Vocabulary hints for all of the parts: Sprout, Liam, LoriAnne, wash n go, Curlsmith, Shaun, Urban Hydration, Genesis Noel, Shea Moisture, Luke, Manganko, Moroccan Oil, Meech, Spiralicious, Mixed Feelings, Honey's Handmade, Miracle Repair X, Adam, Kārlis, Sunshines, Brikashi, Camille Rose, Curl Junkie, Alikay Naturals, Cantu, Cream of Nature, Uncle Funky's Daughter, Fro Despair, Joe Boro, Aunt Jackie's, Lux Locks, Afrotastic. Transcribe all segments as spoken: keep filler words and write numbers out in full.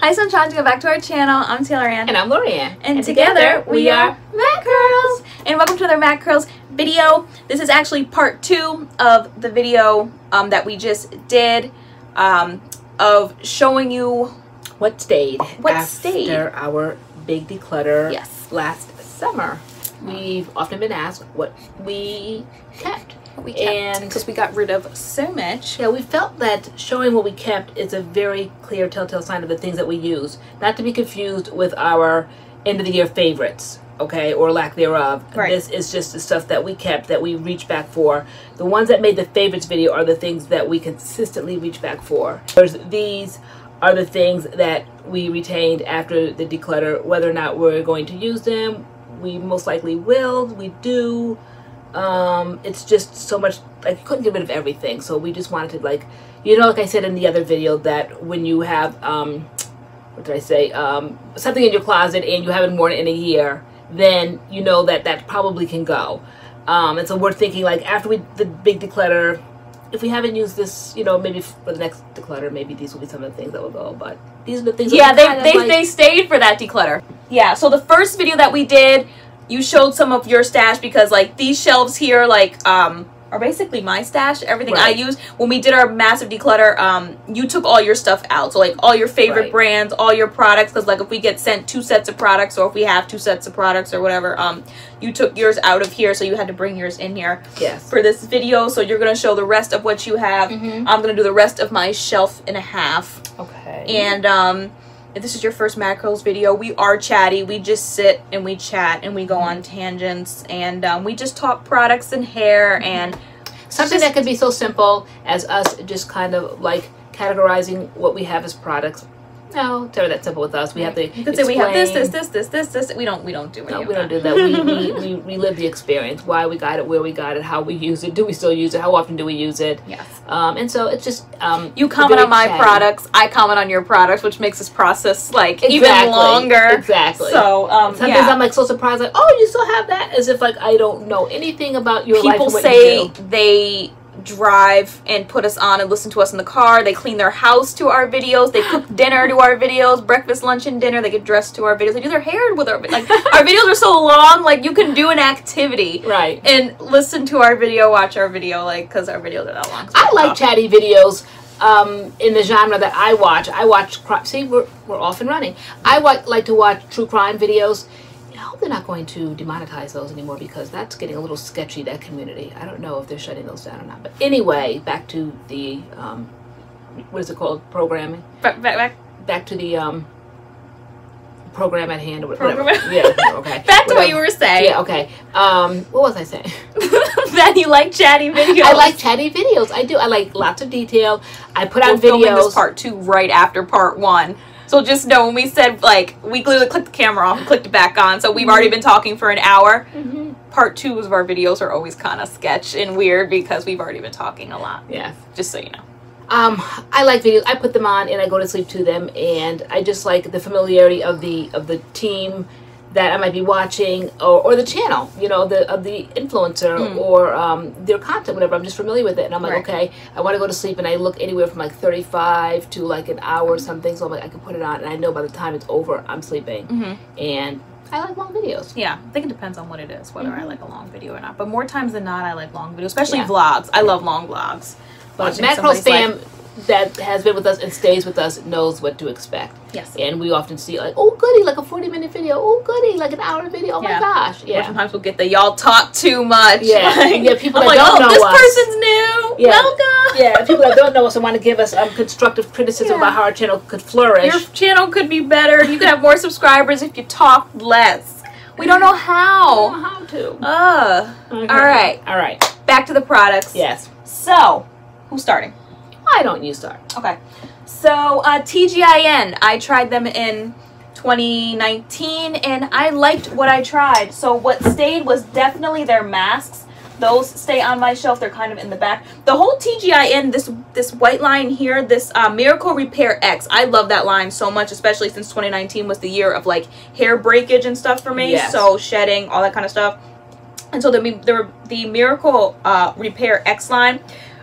Hi, Sunshine. Welcome back to our channel. I'm Taylor Ann. And I'm LoriAnne. And, and together, together we are Mad Curls. And welcome to another Mad Curls video. This is actually part two of the video um, that we just did um, of showing you what stayed what after stayed. our big declutter yes. last summer. We've often been asked what we kept. What we kept because we got rid of so much. Yeah, we felt that showing what we kept is a very clear telltale sign of the things that we use, not to be confused with our end of the year favorites, okay, or lack thereof. Right. This is just the stuff that we kept, that we reached back for. The ones that made the favorites video are the things that we consistently reach back for. There's, these are the things that we retained after the declutter, whether or not we're going to use them. We most likely will. We do. Um, it's just so much, I couldn't get rid of everything, so we just wanted to, like, you know, like I said in the other video, that when you have, um, what did I say, um, something in your closet and you haven't worn it in a year, then you know that that probably can go. Um, and so we're thinking, like, after we, the big declutter, if we haven't used this, you know, maybe for the next declutter, maybe these will be some of the things that will go, but these are the things yeah, that they, they, like, they stayed for that declutter. Yeah, so the first video that we did, you showed some of your stash because, like, these shelves here, like, um, are basically my stash. Everything right. I use. When we did our massive declutter, um, you took all your stuff out. So, like, all your favorite right. brands, all your products. Because, like, if we get sent two sets of products or if we have two sets of products or whatever, um, you took yours out of here. So, you had to bring yours in here yes. for this video. So, you're going to show the rest of what you have. Mm-hmm. I'm going to do the rest of my shelf and a half. Okay. And, um... if this is your first Mad Curls video, we are chatty. We just sit and we chat and we go on tangents and um, we just talk products and hair and something just, that could be so simple as us just kind of like categorizing what we have as products. No, it's never that simple with us. We have to you could say we have this, this, this, this, this, this. We don't, we don't do it. No, we don't do that. We, we, we, we live the experience. Why we got it, where we got it, how we use it. Do we still use it? How often do we use it? Yes. Um, and so it's just... Um, you comment on my chatty. products. I comment on your products, which makes this process, like, exactly. even longer. Exactly. So, um, sometimes yeah. I'm, like, so surprised. Like, oh, you still have that? As if, like, I don't know anything about your People life. People say they... drive and put us on and listen to us in the car. They clean their house to our videos. They cook dinner to our videos, breakfast, lunch, and dinner. They get dressed to our videos. They do their hair with our like our videos are so long, like you can do an activity right and listen to our video, watch our video, like because our videos are that long. I like off. chatty videos um in the genre that I watch. I watch crime. See, we're we're off and running. I wa like to watch true crime videos. I hope they're not going to demonetize those anymore because that's getting a little sketchy, that community. I don't know if they're shutting those down or not. But anyway, back to the, um, what is it called? Programming? Back, back, back. back to the um, program at hand or whatever. Program. Yeah, okay. Back to whatever. what you were saying. Yeah, okay. Um, what was I saying? That you like chatty videos. I like chatty videos. I do. I like lots of detail. I put out videos. We're filming this part two right after part one. So just know when we said, like, we literally clicked the camera off and clicked it back on. So we've already been talking for an hour. Mm-hmm. Part two of our videos are always kind of sketch and weird because we've already been talking a lot. Yeah. Just so you know. Um, I like videos. I put them on and I go to sleep to them. And I just like the familiarity of the of the team that I might be watching or, or the channel, you know, the of the influencer mm. or um, their content, whatever. I'm just familiar with it. And I'm like, right. okay, I want to go to sleep. And I look anywhere from like thirty-five to like an hour or something. So I'm like, I can put it on. And I know by the time it's over, I'm sleeping. Mm-hmm. And I like long videos. Yeah. I think it depends on what it is, whether mm-hmm. I like a long video or not. But more times than not, I like long videos, especially yeah. vlogs. I love long vlogs. But Mad Curls fam that has been with us and stays with us knows what to expect. Yes. And we often see, like, oh, goody, like a forty minute video. Oh, goody, like an hour video. Oh, yeah. my gosh. Yeah. Or sometimes we'll get the y'all talk too much. Yeah. Like, yeah, people I'm that like, don't oh, know this us. person's new. Yeah. Welcome. Yeah, people that don't know us and want to give us um, constructive criticism yeah. about how our channel could flourish. Your channel could be better. You could have more subscribers if you talk less. We don't know how. We don't know how to. Uh, okay. All right. All right. Back to the products. Yes. So, who's starting? I don't use dark. Okay. So, uh, T G I N. I tried them in twenty nineteen, and I liked what I tried. So, what stayed was definitely their masks. Those stay on my shelf. They're kind of in the back. The whole T G I N, this this white line here, this uh, Miracle Repair X. I love that line so much, especially since twenty nineteen was the year of, like, hair breakage and stuff for me. Yes. So, shedding, all that kind of stuff. And so, the, the, the Miracle uh, Repair X line...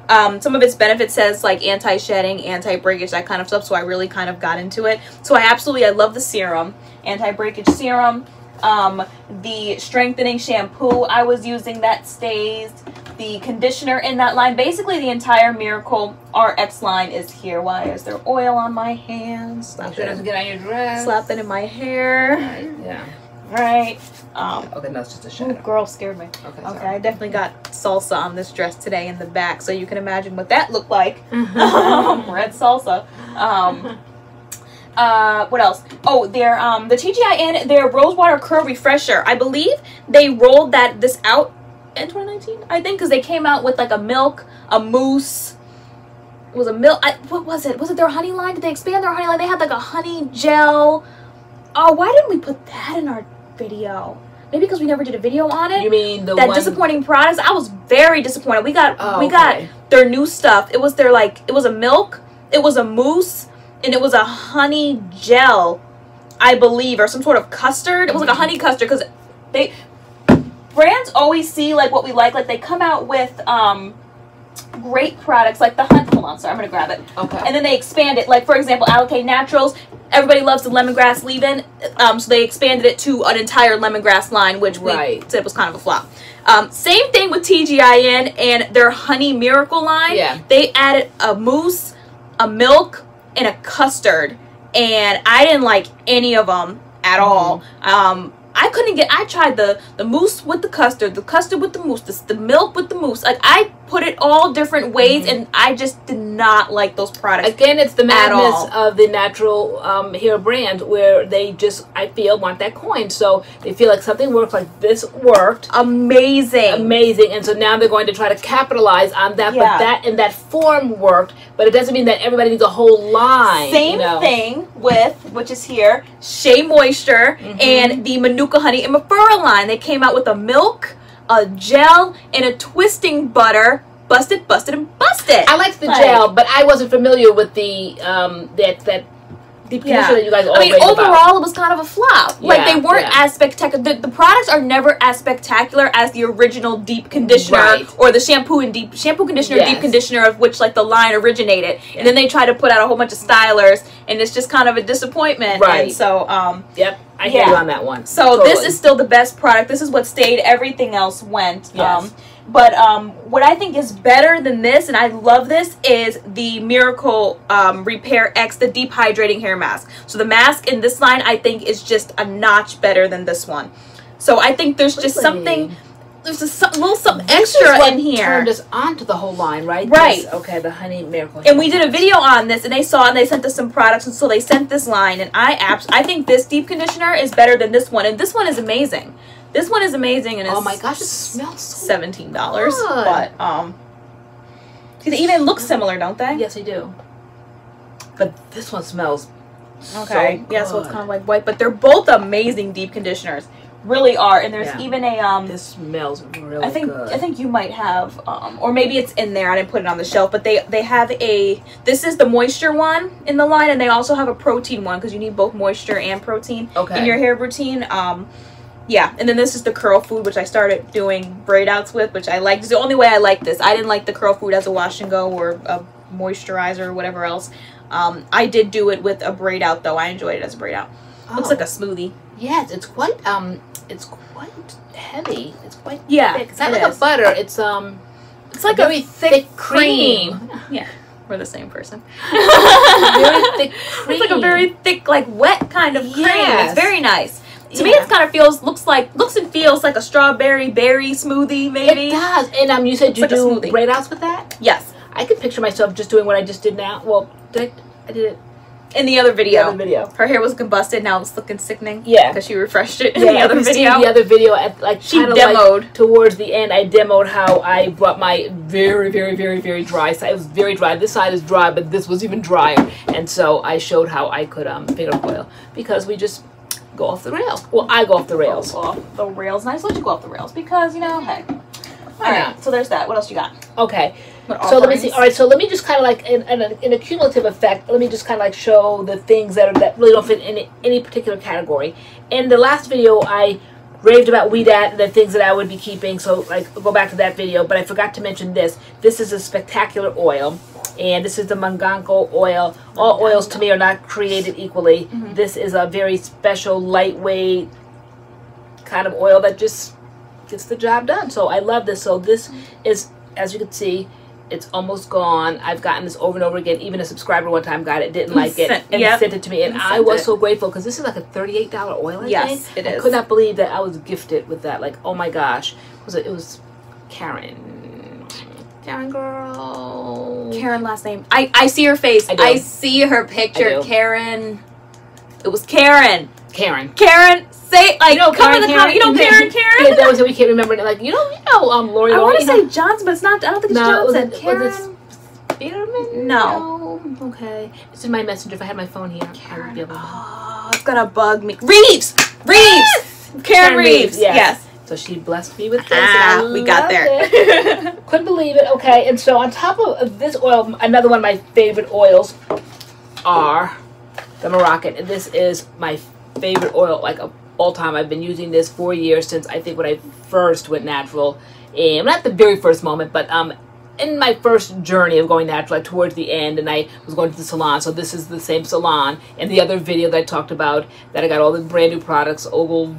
Um, some of its benefits says like anti-shedding, anti-breakage, that kind of stuff. So I really kind of got into it. So I absolutely, I love the serum, anti-breakage serum, um, the strengthening shampoo I was using that stays, the conditioner in that line. Basically the entire Miracle R X line is here. Why is there oil on my hands? Slap sure it doesn't in, get on your dress. Slap it in my hair. Right. Yeah. Right. Um, okay, that's just a shadow. Ooh, girl scared me. Okay, okay, I definitely got salsa on this dress today in the back, so you can imagine what that looked like. Red salsa. Um, uh, what else? Oh, their um, the T G I N, their Rosewater Curl Refresher. I believe they rolled that this out in twenty nineteen. I think because they came out with like a milk, a mousse. It was a milk. I, what was it? Was it their honey line? Did they expand their honey line? They had like a honey gel. Oh, why didn't we put that in our video? Maybe because we never did a video on it. You mean the that one... disappointing products? I was very disappointed. We got oh, we okay. got their new stuff. It was their like it was a milk, it was a mousse, and it was a honey gel, I believe, or some sort of custard. It was like a honey custard because they brands always see like what we like. Like they come out with um great products like the hunt. Hold on, sorry, I'm gonna grab it. Okay. And then they expand it. Like for example, Alikay Naturals. Everybody loves the lemongrass leave-in, um, so they expanded it to an entire lemongrass line, which we right. said was kind of a flop. Um, same thing with T G I N and their Honey Miracle line. Yeah. They added a mousse, a milk, and a custard, and I didn't like any of them at mm. all. Um, I couldn't get, I tried the, the mousse with the custard, the custard with the mousse, the, the milk with the mousse. Like, I put it all different ways, mm-hmm. and I just did not like those products. Again, it's the madness of the natural um, hair brand where they just, I feel, want that coin. So they feel like something works, like this worked. Amazing. Amazing. And so now they're going to try to capitalize on that, yeah. but that and that form worked, but it doesn't mean that everybody needs a whole line. Same you know? thing with, which is here, Shea Moisture mm-hmm. and the Manuka Honey and Mafura line. They came out with a milk, a gel, and a twisting butter. Busted, busted, and busted. I liked the like, gel, but I wasn't familiar with the um that that deep conditioner yeah. that you guys all I mean, overall about. It was kind of a flop. Yeah, like they weren't yeah. as spectacular. The, the products are never as spectacular as the original deep conditioner right. or the shampoo and deep shampoo conditioner yes. deep conditioner of which like the line originated. Yes. And then they try to put out a whole bunch of stylers, and it's just kind of a disappointment. Right. And so um. Yep. I hear yeah. you on that one. So totally. This is still the best product. This is what stayed. Everything else went. Yes. Um, but um, what I think is better than this, and I love this, is the Miracle um, Repair X, the Deep Hydrating Hair Mask. So the mask in this line, I think, is just a notch better than this one. So I think there's just something... There's a little something this extra is what in here. Turned us onto the whole line, right? Right. This, okay, the Honey Miracle. And we did a video on this, and they saw and they sent us some products, and so they sent this line. And I abs I think this deep conditioner is better than this one, and this one is amazing. This one is amazing, and it's oh my gosh, it smells so seventeen dollars. But um, see, they even look similar, don't they? Yes, they do. But this one smells okay. So good. Yeah, so it's kind of like white, but they're both amazing deep conditioners. Really are, and there's yeah. even a um this smells really I think good. I think you might have um or maybe it's in there, I didn't put it on the shelf, but they they have a this is the moisture one in the line, and they also have a protein one because you need both moisture and protein okay. in your hair routine. Um yeah, and then this is the curl food, which I started doing braid outs with, which I liked. It's the only way I like this. I didn't like the curl food as a wash and go or a moisturizer or whatever else. um I did do it with a braid out though. I enjoyed it as a braid out. Oh. Looks like a smoothie. Yes, it's quite um, it's quite heavy. It's quite yeah. thick. It's not it like is. a butter. It's um, it's like a very thick, thick cream. cream. Yeah, we're the same person. Very thick cream. It's like a very thick, like wet kind of cream. Yes. It's very nice. To yeah. me, it kind of feels, looks like, looks and feels like a strawberry berry smoothie. Maybe it does. And um, you said it's you like do braid outs with that. Yes, I can picture myself just doing what I just did now. Well, did I, I did it. In the other video, the other video, her hair was combusted. Now it's looking sickening. Yeah, because she refreshed it in yeah, the other video. The other video, at, like she demoed like, towards the end. I demoed how I brought my very, very, very, very dry side. It was very dry. This side is dry, but this was even drier. And so I showed how I could um figure out oil because we just go off the rails. Well, I go off the rails. Go off the rails. And I just let you go off the rails because you know, hey. All right. Yeah. So there's that. What else you got? Okay. So let me see. All right. So let me just kind of like in, in, in a cumulative effect. Let me just kind of like show the things that are that really don't fit in any particular category. In the last video, I raved about Weed At and the things that I would be keeping, so like go back to that video. But I forgot to mention this. This is a spectacular oil, and this is the Manganko oil. All oils to me are not created equally. Mm-hmm. This is a very special, lightweight kind of oil that just gets the job done. So I love this. So this is, as you can see, it's almost gone. I've gotten this over and over again. Even a subscriber one time got it, didn't like it, and yep. sent it to me. And I was it. so grateful, because this is like a thirty-eight dollar oil, I yes, think. Yes, it is. I could not believe that I was gifted with that. Like, oh my gosh. It was, a, it was Karen. Karen girl. Karen last name. I, I see her face. I, I see her picture. Karen. It was Karen. Karen. Karen. Say like, you know, come Karen, in the comment. You know, Karen, Karen. Yeah, that was it. We can't remember it. Like, you know, you know, um, Lori. I want to say Johnson, but it's not. I don't think it's no, Johnson. Was Karen. Was Spearman? No. no. Okay. It's in my messenger. If I had my phone here, Karen. I would be able to. Oh, it's gonna bug me. Reeves. Reeves. Yes! Karen, Karen Reeves. Reeves. Yes. yes. So she blessed me with this. Ah, and we got there. Couldn't believe it. Okay. And so on top of this oil, another one of my favorite oils are the Moroccan, and this is my favorite oil, like a. all time. I've been using this for years, since I think when I first went natural, and not the very first moment, but um in my first journey of going natural, like towards the end, and I was going to the salon. So this is the same salon, and the other video that I talked about that I got all the brand new products, Ogle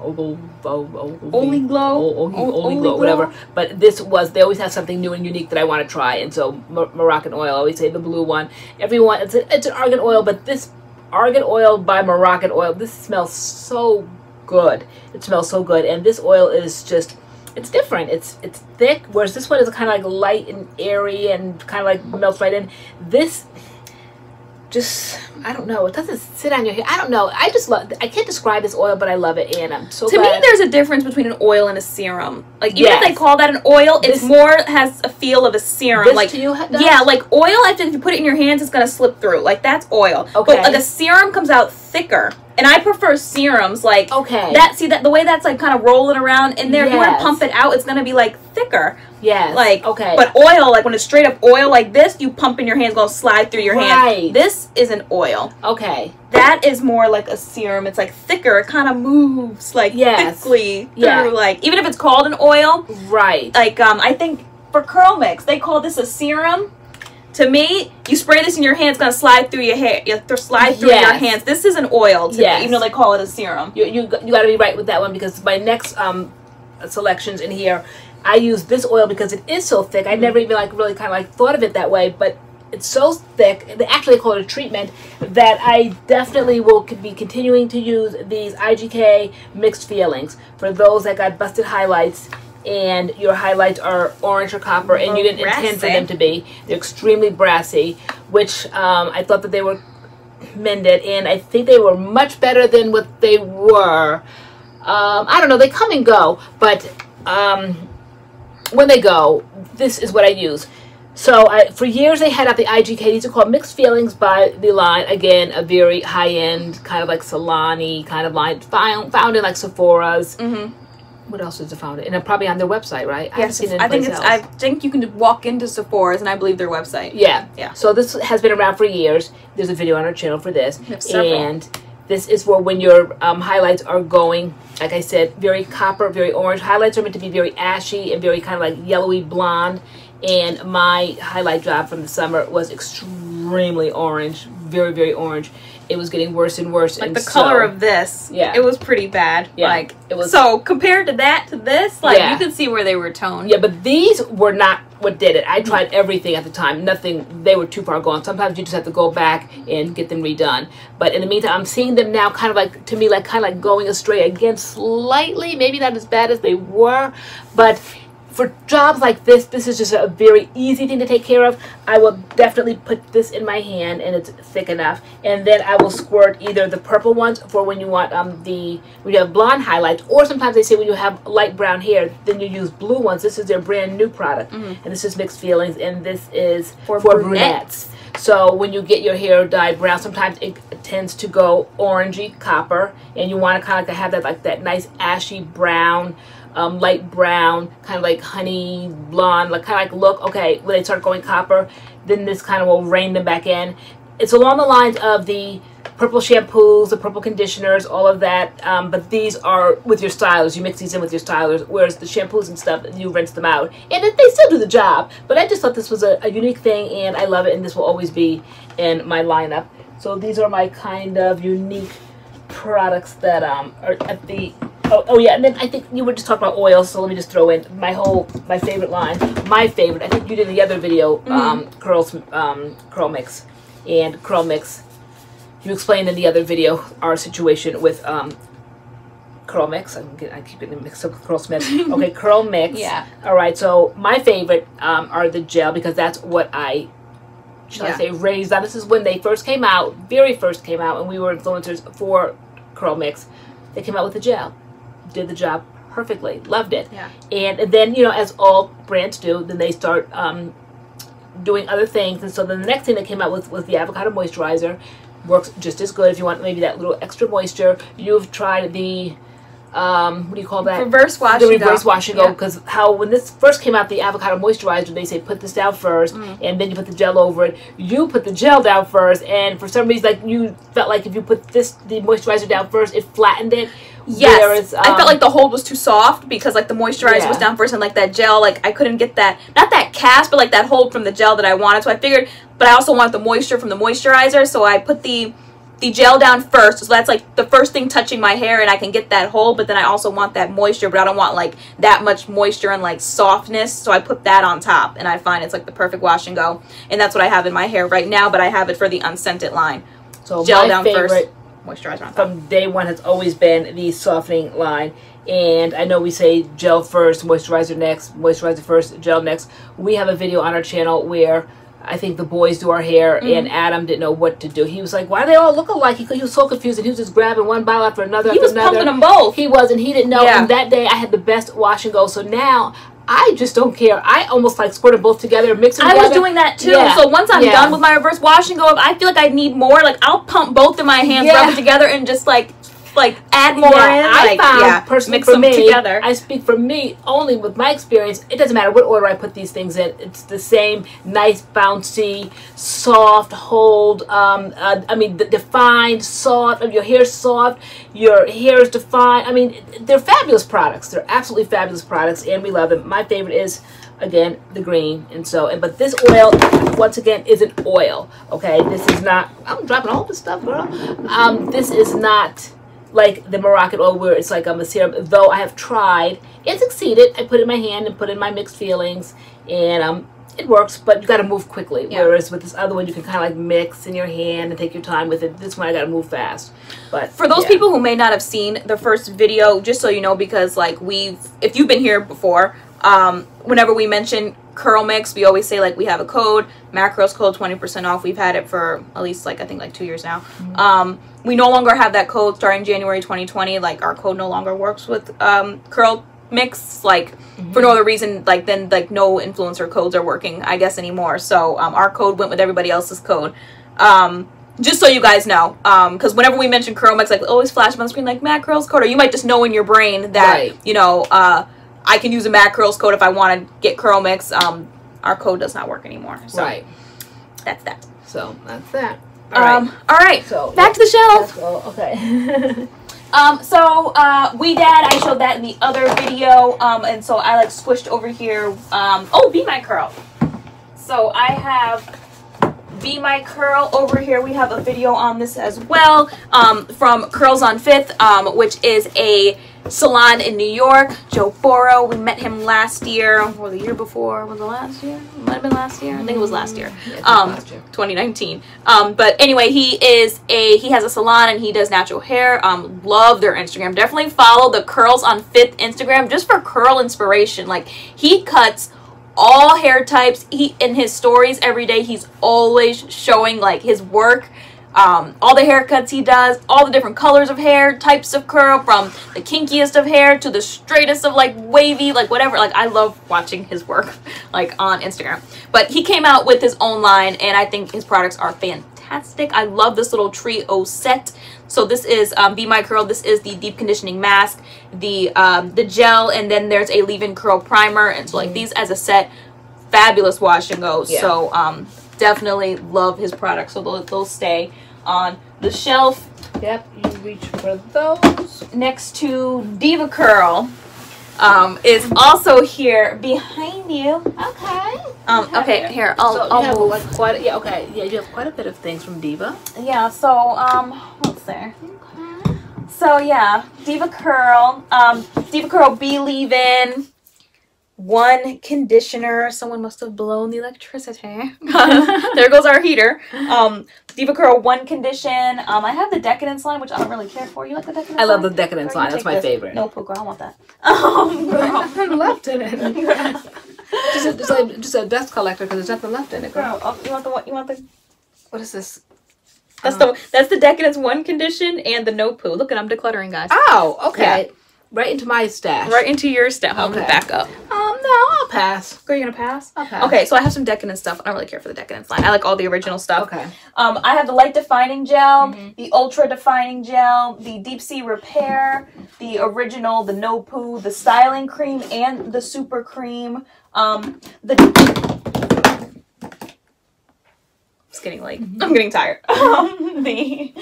Ogle Only Glow, Only Glow, whatever. But this was, they always have something new and unique that I want to try. And so Moroccan oil, I always say the blue one, everyone, it's a, it's an argan oil, but this Argan oil by Moroccan oil, this smells so good. It smells so good. And this oil is just, it's different. It's it's thick, whereas this one is kind of like light and airy and kind of like melts right in. This just, I don't know, it doesn't sit on your hair. I don't know. I just love, I can't describe this oil, but I love it, and I'm so To glad. me, there's a difference between an oil and a serum. Like, even yes. if they call that an oil, it's this, more, has a feel of a serum. This like, to you does? Yeah, like oil, if you put it in your hands, it's going to slip through. Like, that's oil. Okay. But like, a serum comes out thicker. And I prefer serums, like, okay. that, see, that the way that's, like, kind of rolling around in there, yes. if you want to pump it out, it's going to be, like, thicker. Yeah. Like, okay. But oil, like, when it's straight up oil like this, you pump in your hand, it's going to slide through your right. hand. This is an oil. Okay. That is more like a serum. It's, like, thicker. It kind of moves, like, yes. thickly yeah. through, like, even if it's called an oil. Right. Like, um, I think for Curl Mix, they call this a serum. To me, you spray this in your hands, it's gonna slide through your hair, slide through yes. your hands. This is an oil, to yes. me, even though they call it a serum. You you, you got to be right with that one, because my next um, selections in here, I use this oil because it is so thick. I never even like really kind of like thought of it that way, but it's so thick. They actually call it a treatment that I definitely will be continuing to use these I G K Mixed Feelings for those that got busted highlights. And your highlights are orange or copper, and you didn't brassy. intend for them to be. They're extremely brassy, which um, I thought that they were mended, and I think they were much better than what they were. Um, I don't know, they come and go, but um, when they go, this is what I use. So I, for years they had out the I G K. These are called Mixed Feelings by the line. Again, a very high-end, kind of like salon-y kind of line, found, found in like Sephora's. Mm-hmm. What else is it found? And probably on their website, right? Yes, I, seen it I think it's. Else. I think you can walk into Sephora's, and I believe their website. Yeah, yeah. So this has been around for years. There's a video on our channel for this, and this is for when your um, highlights are going. Like I said, very copper, very orange. Highlights are meant to be very ashy and very kind of like yellowy blonde. And my highlight job from the summer was extremely orange, very very orange. It was getting worse and worse. Like, and the so, color of this, yeah, it was pretty bad. Yeah, like it was. So compared to that to this, like yeah. you could see where they were toned. Yeah, but these were not what did it. I tried everything at the time. Nothing. They were too far gone. Sometimes you just have to go back and get them redone. But in the meantime, I'm seeing them now, kind of like to me, like kind of like going astray again, slightly. Maybe not as bad as they were, but. For jobs like this, this is just a very easy thing to take care of. I will definitely put this in my hand, and it's thick enough. And then I will squirt either the purple ones for when you want um the when you have blonde highlights, or sometimes they say when you have light brown hair, then you use blue ones. This is their brand new product, mm-hmm. and this is Mixed Feelings, and this is for, for brunettes. brunettes. So when you get your hair dyed brown, sometimes it tends to go orangey copper, and you want to kind of have that like that nice ashy brown. Um, light brown, kind of like honey blonde, like kind of like look. Okay, when they start going copper, then this kind of will rein them back in. It's along the lines of the purple shampoos, the purple conditioners, all of that. Um, but these are with your stylers. You mix these in with your stylers, whereas the shampoos and stuff, you rinse them out. And they still do the job. But I just thought this was a, a unique thing, and I love it, and this will always be in my lineup. So these are my kind of unique products that um, are at the... Oh, oh yeah, and then I think you were just talking about oils, so let me just throw in my whole, my favorite line. My favorite, I think you did the other video, mm-hmm. um, Curls, um, Curl Mix. And Curl Mix, you explained in the other video our situation with um, Curl Mix. I, can get, I keep getting mixed up with Curl Smith. Okay, Curl Mix. Yeah. All right, so my favorite um, are the gel, because that's what I... Shall yeah. I say raised on? This is when they first came out, very first came out, and we were influencers for Curl Mix. They came out with the gel, did the job perfectly, loved it. Yeah. And then, you know, as all brands do, then they start um, doing other things. And so then the next thing they came out with was the avocado moisturizer. Works just as good if you want maybe that little extra moisture. You've tried the um, what do you call that? Reverse wash. The reverse wash and go, because how when this first came out, the avocado moisturizer, they say put this down first, mm. and then you put the gel over it. You put the gel down first, and for some reason, like you felt like if you put this the moisturizer down first, it flattened it. Yes, whereas, um, I felt like the hold was too soft because like the moisturizer yeah. was down first, and like that gel, like I couldn't get that not that cast, but like that hold from the gel that I wanted. So I figured, but I also wanted the moisture from the moisturizer, so I put the. the gel down first, so that's like the first thing touching my hair, and I can get that hold, but then I also want that moisture, but I don't want like that much moisture and like softness, so I put that on top, and I find it's like the perfect wash and go, and that's what I have in my hair right now, but I have it for the unscented line. So gel down first, moisturizer on top. From day one has always been the softening line, and I know we say gel first, moisturizer next, moisturizer first, gel next. We have a video on our channel where I think the boys do our hair, mm-hmm. and Adam didn't know what to do. He was like, why do they all look alike? He, he was so confused, and he was just grabbing one bottle after another. He after was another. pumping them both. He was, and he didn't know. Yeah. And that day, I had the best wash and go. So now, I just don't care. I almost like squirt them both together, mix them I together. I was doing that too. Yeah. So once I'm yeah. done with my reverse wash and go, if I feel like I need more, like I'll pump both in my hands, yeah. rub it together, and just like... like add more yeah, in. I like, found yeah, personally mix for them me together. I speak for me only with my experience. It doesn't matter what order I put these things in. It's the same nice bouncy soft hold. Um, uh, I mean the defined soft. Your hair's soft. Your hair is defined. I mean they're fabulous products. They're absolutely fabulous products, and we love them. My favorite is again the green, and so and but this oil once again is an oil. Okay, this is not. I'm dropping all this stuff, girl. Um, this is not. Like the Moroccan oil where it's like um, a serum, though I have tried and succeeded. I put it in my hand and put in my mixed feelings, and um, it works, but you got to move quickly. Yeah. Whereas with this other one, you can kind of like mix in your hand and take your time with it. This one, I got to move fast. But for those yeah. people who may not have seen the first video, just so you know, because like we've, if you've been here before, um, whenever we mention Curl Mix, we always say like we have a code, Mad Curls code, twenty percent off. We've had it for at least like I think like two years now. Mm-hmm. um, we no longer have that code starting January twenty twenty. Like our code no longer works with um, Curl Mix, like mm-hmm. for no other reason like then like no influencer codes are working I guess anymore. So um, our code went with everybody else's code. Um, just so you guys know, because um, whenever we mention Curl Mix, like always flash up on the screen like Mad Curls code, or you might just know in your brain that right. you know. Uh, I can use a Mad Curls code if I want to get Curl Mix. Um, our code does not work anymore. So right. That's that. So that's that. All um, right. All right. So back to the shelf. Okay. um. So uh, We Dad, I showed that in the other video. Um. And so I like squished over here. Um. Oh, Be My Curl. So I have Be My Curl over here. We have a video on this as well. Um. From Curls on Fifth. Um. Which is a salon in New York. Joe Boro, we met him last year or the year before. Was it last year? It might have been last year. I think it was last year. Yeah, um last year. twenty nineteen. Um but anyway, he is a he has a salon and he does natural hair. Um love their Instagram. Definitely follow the Curls on Fifth Instagram just for curl inspiration. Like he cuts all hair types. He in his stories every day, he's always showing like his work. Um, all the haircuts he does, all the different colors of hair, types of curl, from the kinkiest of hair to the straightest of like wavy, like whatever. Like I love watching his work like on Instagram. But he came out with his own line, and I think his products are fantastic. I love this little trio set. So this is um, Be My Curl. This is the deep conditioning mask, the um, the gel, and then there's a leave-in curl primer. And so like these as a set, fabulous wash and go. Yeah. So um, definitely love his products. So they'll, they'll stay. on the shelf. Yep, you reach for those. Next to Diva Curl um, is also here behind you. Okay. Um, okay, here, I'll, so I'll have move. Like quite a, yeah, okay, yeah, you have quite a bit of things from Diva. Yeah, so, um, what's there? Okay. So, yeah, Diva Curl, um, Diva Curl Bee Leave-In, one conditioner. Someone must have blown the electricity. There goes our heater. Um, Diva Curl one condition. Um, I have the Decadence line, which I don't really care for. You like the Decadence line? I love line? the Decadence line. That's my this? favorite. No, girl, I want that. Um, girl. There's nothing left in it. Just a, just, a, just a dust collector because there's nothing left in it, girl. girl oh, you want the what? You want the? What is this? That's um, the that's the Decadence one condition and the no poo. Look at I'm decluttering, guys. Oh, okay. Yeah. Right into my stash. Right into your stash. I'll okay. move back up. Um, no, I'll pass. Are you gonna pass? I'll pass. Okay, so I have some Decadence stuff. I don't really care for the Decadence line. I like all the original stuff. Okay. Um, I have the Light Defining Gel, mm-hmm. the Ultra Defining Gel, the Deep Sea Repair, the original, the No Poo, the Styling Cream, and the Super Cream. Um, the. It's getting late. Mm-hmm. I'm getting tired. Um, the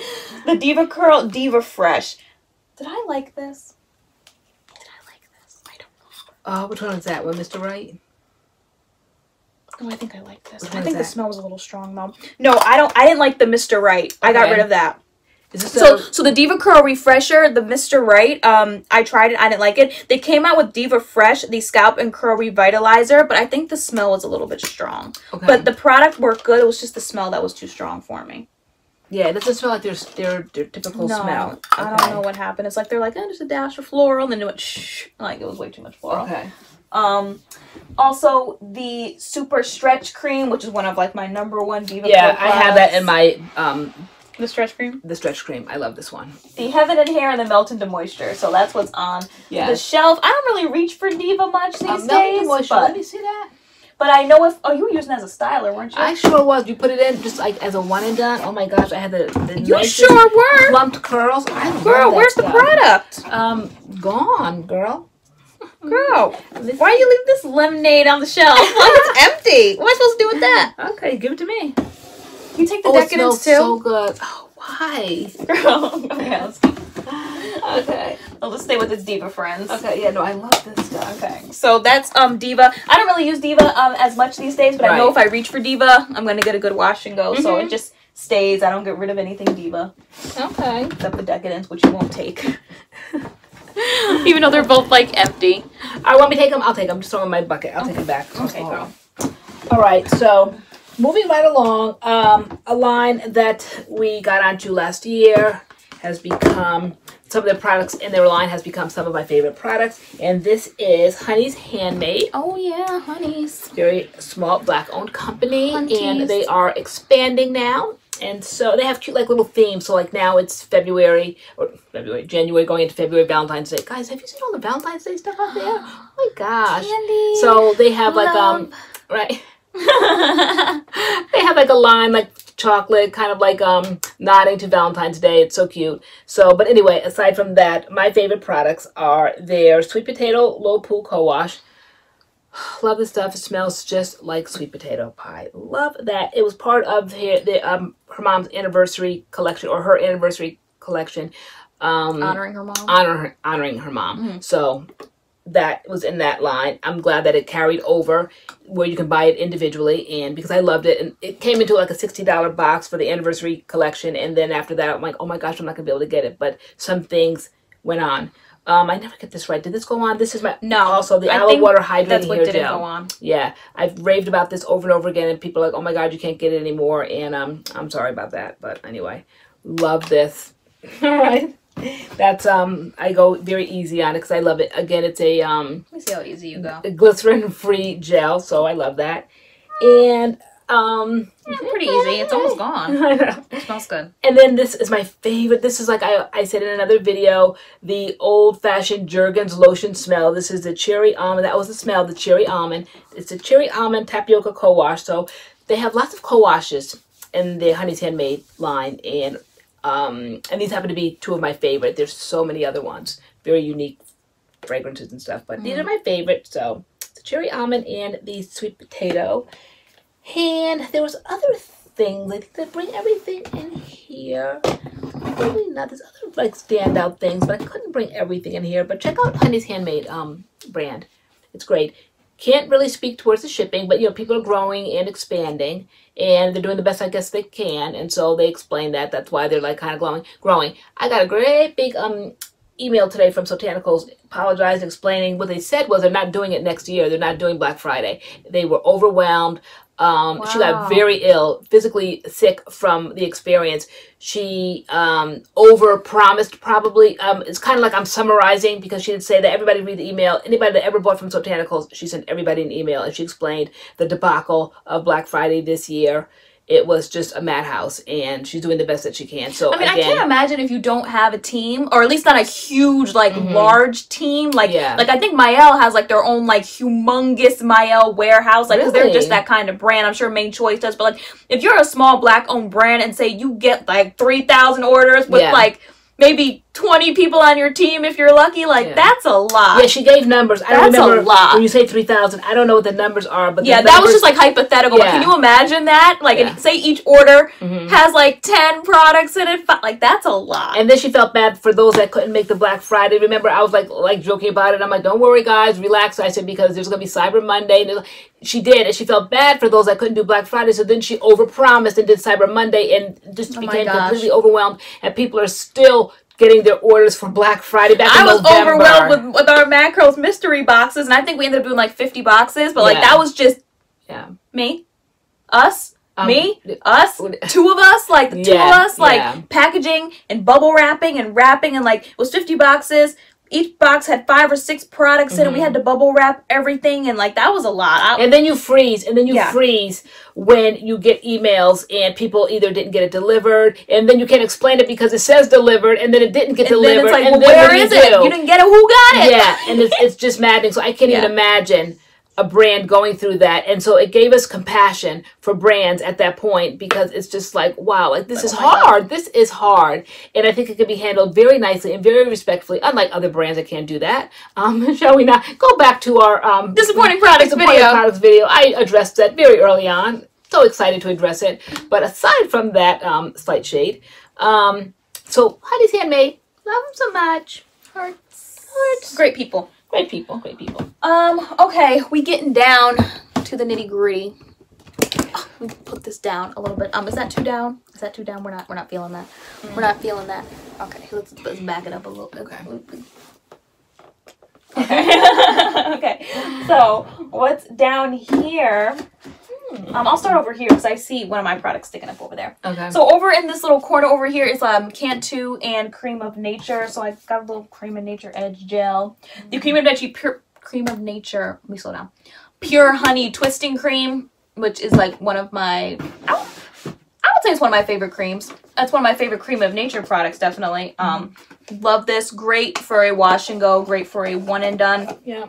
the Diva Curl Diva Fresh. Did I like this? Uh, which one is that? With Mister Right? Oh, I think I like this. I think the smell was a little strong, Mom. No, I don't. I didn't like the Mister Right. Okay. I got rid of that. Is this so, a... so the Diva Curl Refresher, the Mister Right, um, I tried it. I didn't like it. They came out with Diva Fresh, the Scalp and Curl Revitalizer, but I think the smell was a little bit strong. Okay. But the product worked good. It was just the smell that was too strong for me. Yeah, it doesn't smell like their, their, their typical no, smell. Okay. I don't know what happened. It's like they're like, oh, just a dash of floral, and then it went shh. Like, it was way too much floral. Okay. Um, also, the Super Stretch Cream, which is one of, like, my number one Diva Yeah, I products. have that in my... Um, the Stretch Cream? The Stretch Cream. I love this one. The Heaven and Hair and the Melt into Moisture. So that's what's on yes. the shelf. I don't really reach for Diva much these uh, days. Melt into Moisture. But... Let me see that. But I know if... Oh, you were using it as a styler, weren't you? I sure was. You put it in just like as a one and done. Oh my gosh, I had the... the you sure were! Plumped curls. I love Girl, that where's stuff. the product? Um, gone, girl. Girl, why you leave this lemonade on the shelf? It's empty. What am I supposed to do with that? Okay, give it to me. You take the oh, Decadence, too? Oh, so good. Oh, why? Girl, okay, let's go. Okay, I'll just stay with its Diva friends. Okay, yeah, no, I love this stuff. Okay, so that's um Diva. I don't really use Diva um as much these days, but right. I know if I reach for Diva, I'm gonna get a good wash and go. Mm-hmm. So it just stays. I don't get rid of anything Diva. Okay, except the Decadence, which you won't take, even though they're both like empty. I want me to take them. I'll take them. Just throw them in my bucket. I'll okay. take them back. Okay, oh. girl. All right, so. Moving right along, um, a line that we got onto last year has become, some of the products in their line has become some of my favorite products. And this is Honey's Handmade. Oh yeah, Honey's. Very small black-owned company. Hunties. And they are expanding now. And so they have cute like little themes. So like now it's February, or February, January, going into February, Valentine's Day. Guys, have you seen all the Valentine's Day stuff out there? Oh my gosh. Candy. So they have like, Love. um, right. They have like a line like chocolate, kind of like um nodding to Valentine's Day. It's so cute. So but anyway, aside from that, my favorite products are their sweet potato low poo co-wash. Love this stuff. It smells just like sweet potato pie. Love that. It was part of her, the um her mom's anniversary collection, or her anniversary collection, um honoring her mom, honor her, honoring her mom. Mm-hmm. So that was in that line. I'm glad that it carried over where you can buy it individually, and because I loved it. And it came into like a sixty dollar box for the anniversary collection, and then after that I'm like, oh my gosh, I'm not gonna be able to get it, but some things went on. um I never get this right. Did this go on? This is my no also the I aloe water hydrating that's what hair didn't gel. go on. Yeah, I've raved about this over and over again, and people are like, oh my god, you can't get it anymore, and um I'm sorry about that, but anyway, love this. All right, that's um I go very easy on it because I love it. Again, it's a um let me see how easy you go glycerin free gel, so I love that. And um yeah, pretty easy. It's almost gone. I know. It smells good. And then this is my favorite. This is like I, I said in another video, the old-fashioned Jergens lotion smell. This is the cherry almond. That was the smell, the cherry almond. It's a cherry almond tapioca co-wash. So they have lots of co-washes in the Honey's Handmade line, and Um, and these happen to be two of my favorite. There's so many other ones, very unique fragrances and stuff, but mm. these are my favorite. So the cherry almond and the sweet potato. And there was other things. I think they bring everything in here. Probably not. There's other like standout things, but I couldn't bring everything in here. But check out Honey's Handmade um brand. It's great. Can't really speak towards the shipping, but you know, people are growing and expanding, and they're doing the best I guess they can, and so they explain that. That's why they're like kind of growing. Growing. I got a great big um email today from Soultanicals, apologized, explaining what they said was they're not doing it next year. They're not doing Black Friday. They were overwhelmed. Um, wow. She got very ill, physically sick from the experience. She um, over-promised probably. Um, it's kind of like I'm summarizing because she did say that everybody read the email. Anybody that ever bought from Soultanicals, she sent everybody an email, and she explained the debacle of Black Friday this year. It was just a madhouse, and she's doing the best that she can. So I mean, again, I can't imagine if you don't have a team, or at least not a huge, like, mm-hmm. large team. Like, yeah. like I think Mayel has, like, their own, like, humongous Mayel warehouse. Like, because really? They're just that kind of brand. I'm sure Mane Choice does. But, like, if you're a small Black-owned brand and, say, you get, like, three thousand orders with, yeah. like, maybe twenty people on your team if you're lucky, like yeah. that's a lot. Yeah, she gave numbers. I that's don't remember a lot. When you say three thousand, I don't know what the numbers are, but yeah, numbers, that was just like hypothetical. Yeah. But can you imagine that? Like, yeah. say each order mm-hmm. has like ten products in it. Like, that's a lot. And then she felt bad for those that couldn't make the Black Friday. Remember, I was like, like joking about it. I'm like, don't worry, guys, relax. I said because there's gonna be Cyber Monday. And she did, and she felt bad for those that couldn't do Black Friday. So then she overpromised and did Cyber Monday, and just oh became completely overwhelmed. And people are still getting their orders for Black Friday back in November. I was overwhelmed with, with our Mad Curls mystery boxes, and I think we ended up doing like fifty boxes, but like yeah. that was just yeah me, us, um, me, us, two of us, like the yeah, two of us, like yeah. packaging and bubble wrapping and wrapping, and like it was fifty boxes. Each box had five or six products mm-hmm. in it. We had to bubble wrap everything, and like that was a lot. I, and then you freeze, and then you yeah. freeze when you get emails and people either didn't get it delivered, and then you can't explain it because it says delivered, and then it didn't get and delivered. Then it's like, and well, then where is you it? Do? You didn't get it. Who got it? Yeah, and it's it's just maddening. So I can't yeah. even imagine a brand going through that, and so it gave us compassion for brands at that point, because it's just like, wow, like this is hard, this is hard, and I think it could be handled very nicely and very respectfully, unlike other brands that can't do that. Um, shall we not go back to our um, disappointing products disappointing video. products video? I addressed that very early on. So excited to address it. But aside from that um, slight shade, um, so Honey's Handmade, love them so much. Hearts, hearts, great people. Great people, great people. Um, okay, we getting down to the nitty gritty. Oh, we put this down a little bit. Um, is that too down? Is that too down? We're not, we're not feeling that. Mm. We're not feeling that. Okay, let's, let's back it up a little bit. Okay. Okay. Okay. So what's down here? Um, I'll start over here because I see one of my products sticking up over there. Okay. So over in this little corner over here is um, Cantu and Cream of Nature. So I've got a little Cream of Nature Edge Gel. The Cream of Nature Pure Cream of Nature. Let me slow down. Pure Honey Twisting Cream, which is like one of my. I would, I would say it's one of my favorite creams. That's one of my favorite Cream of Nature products, definitely. Um, love this. Great for a wash and go. Great for a one and done. Yeah.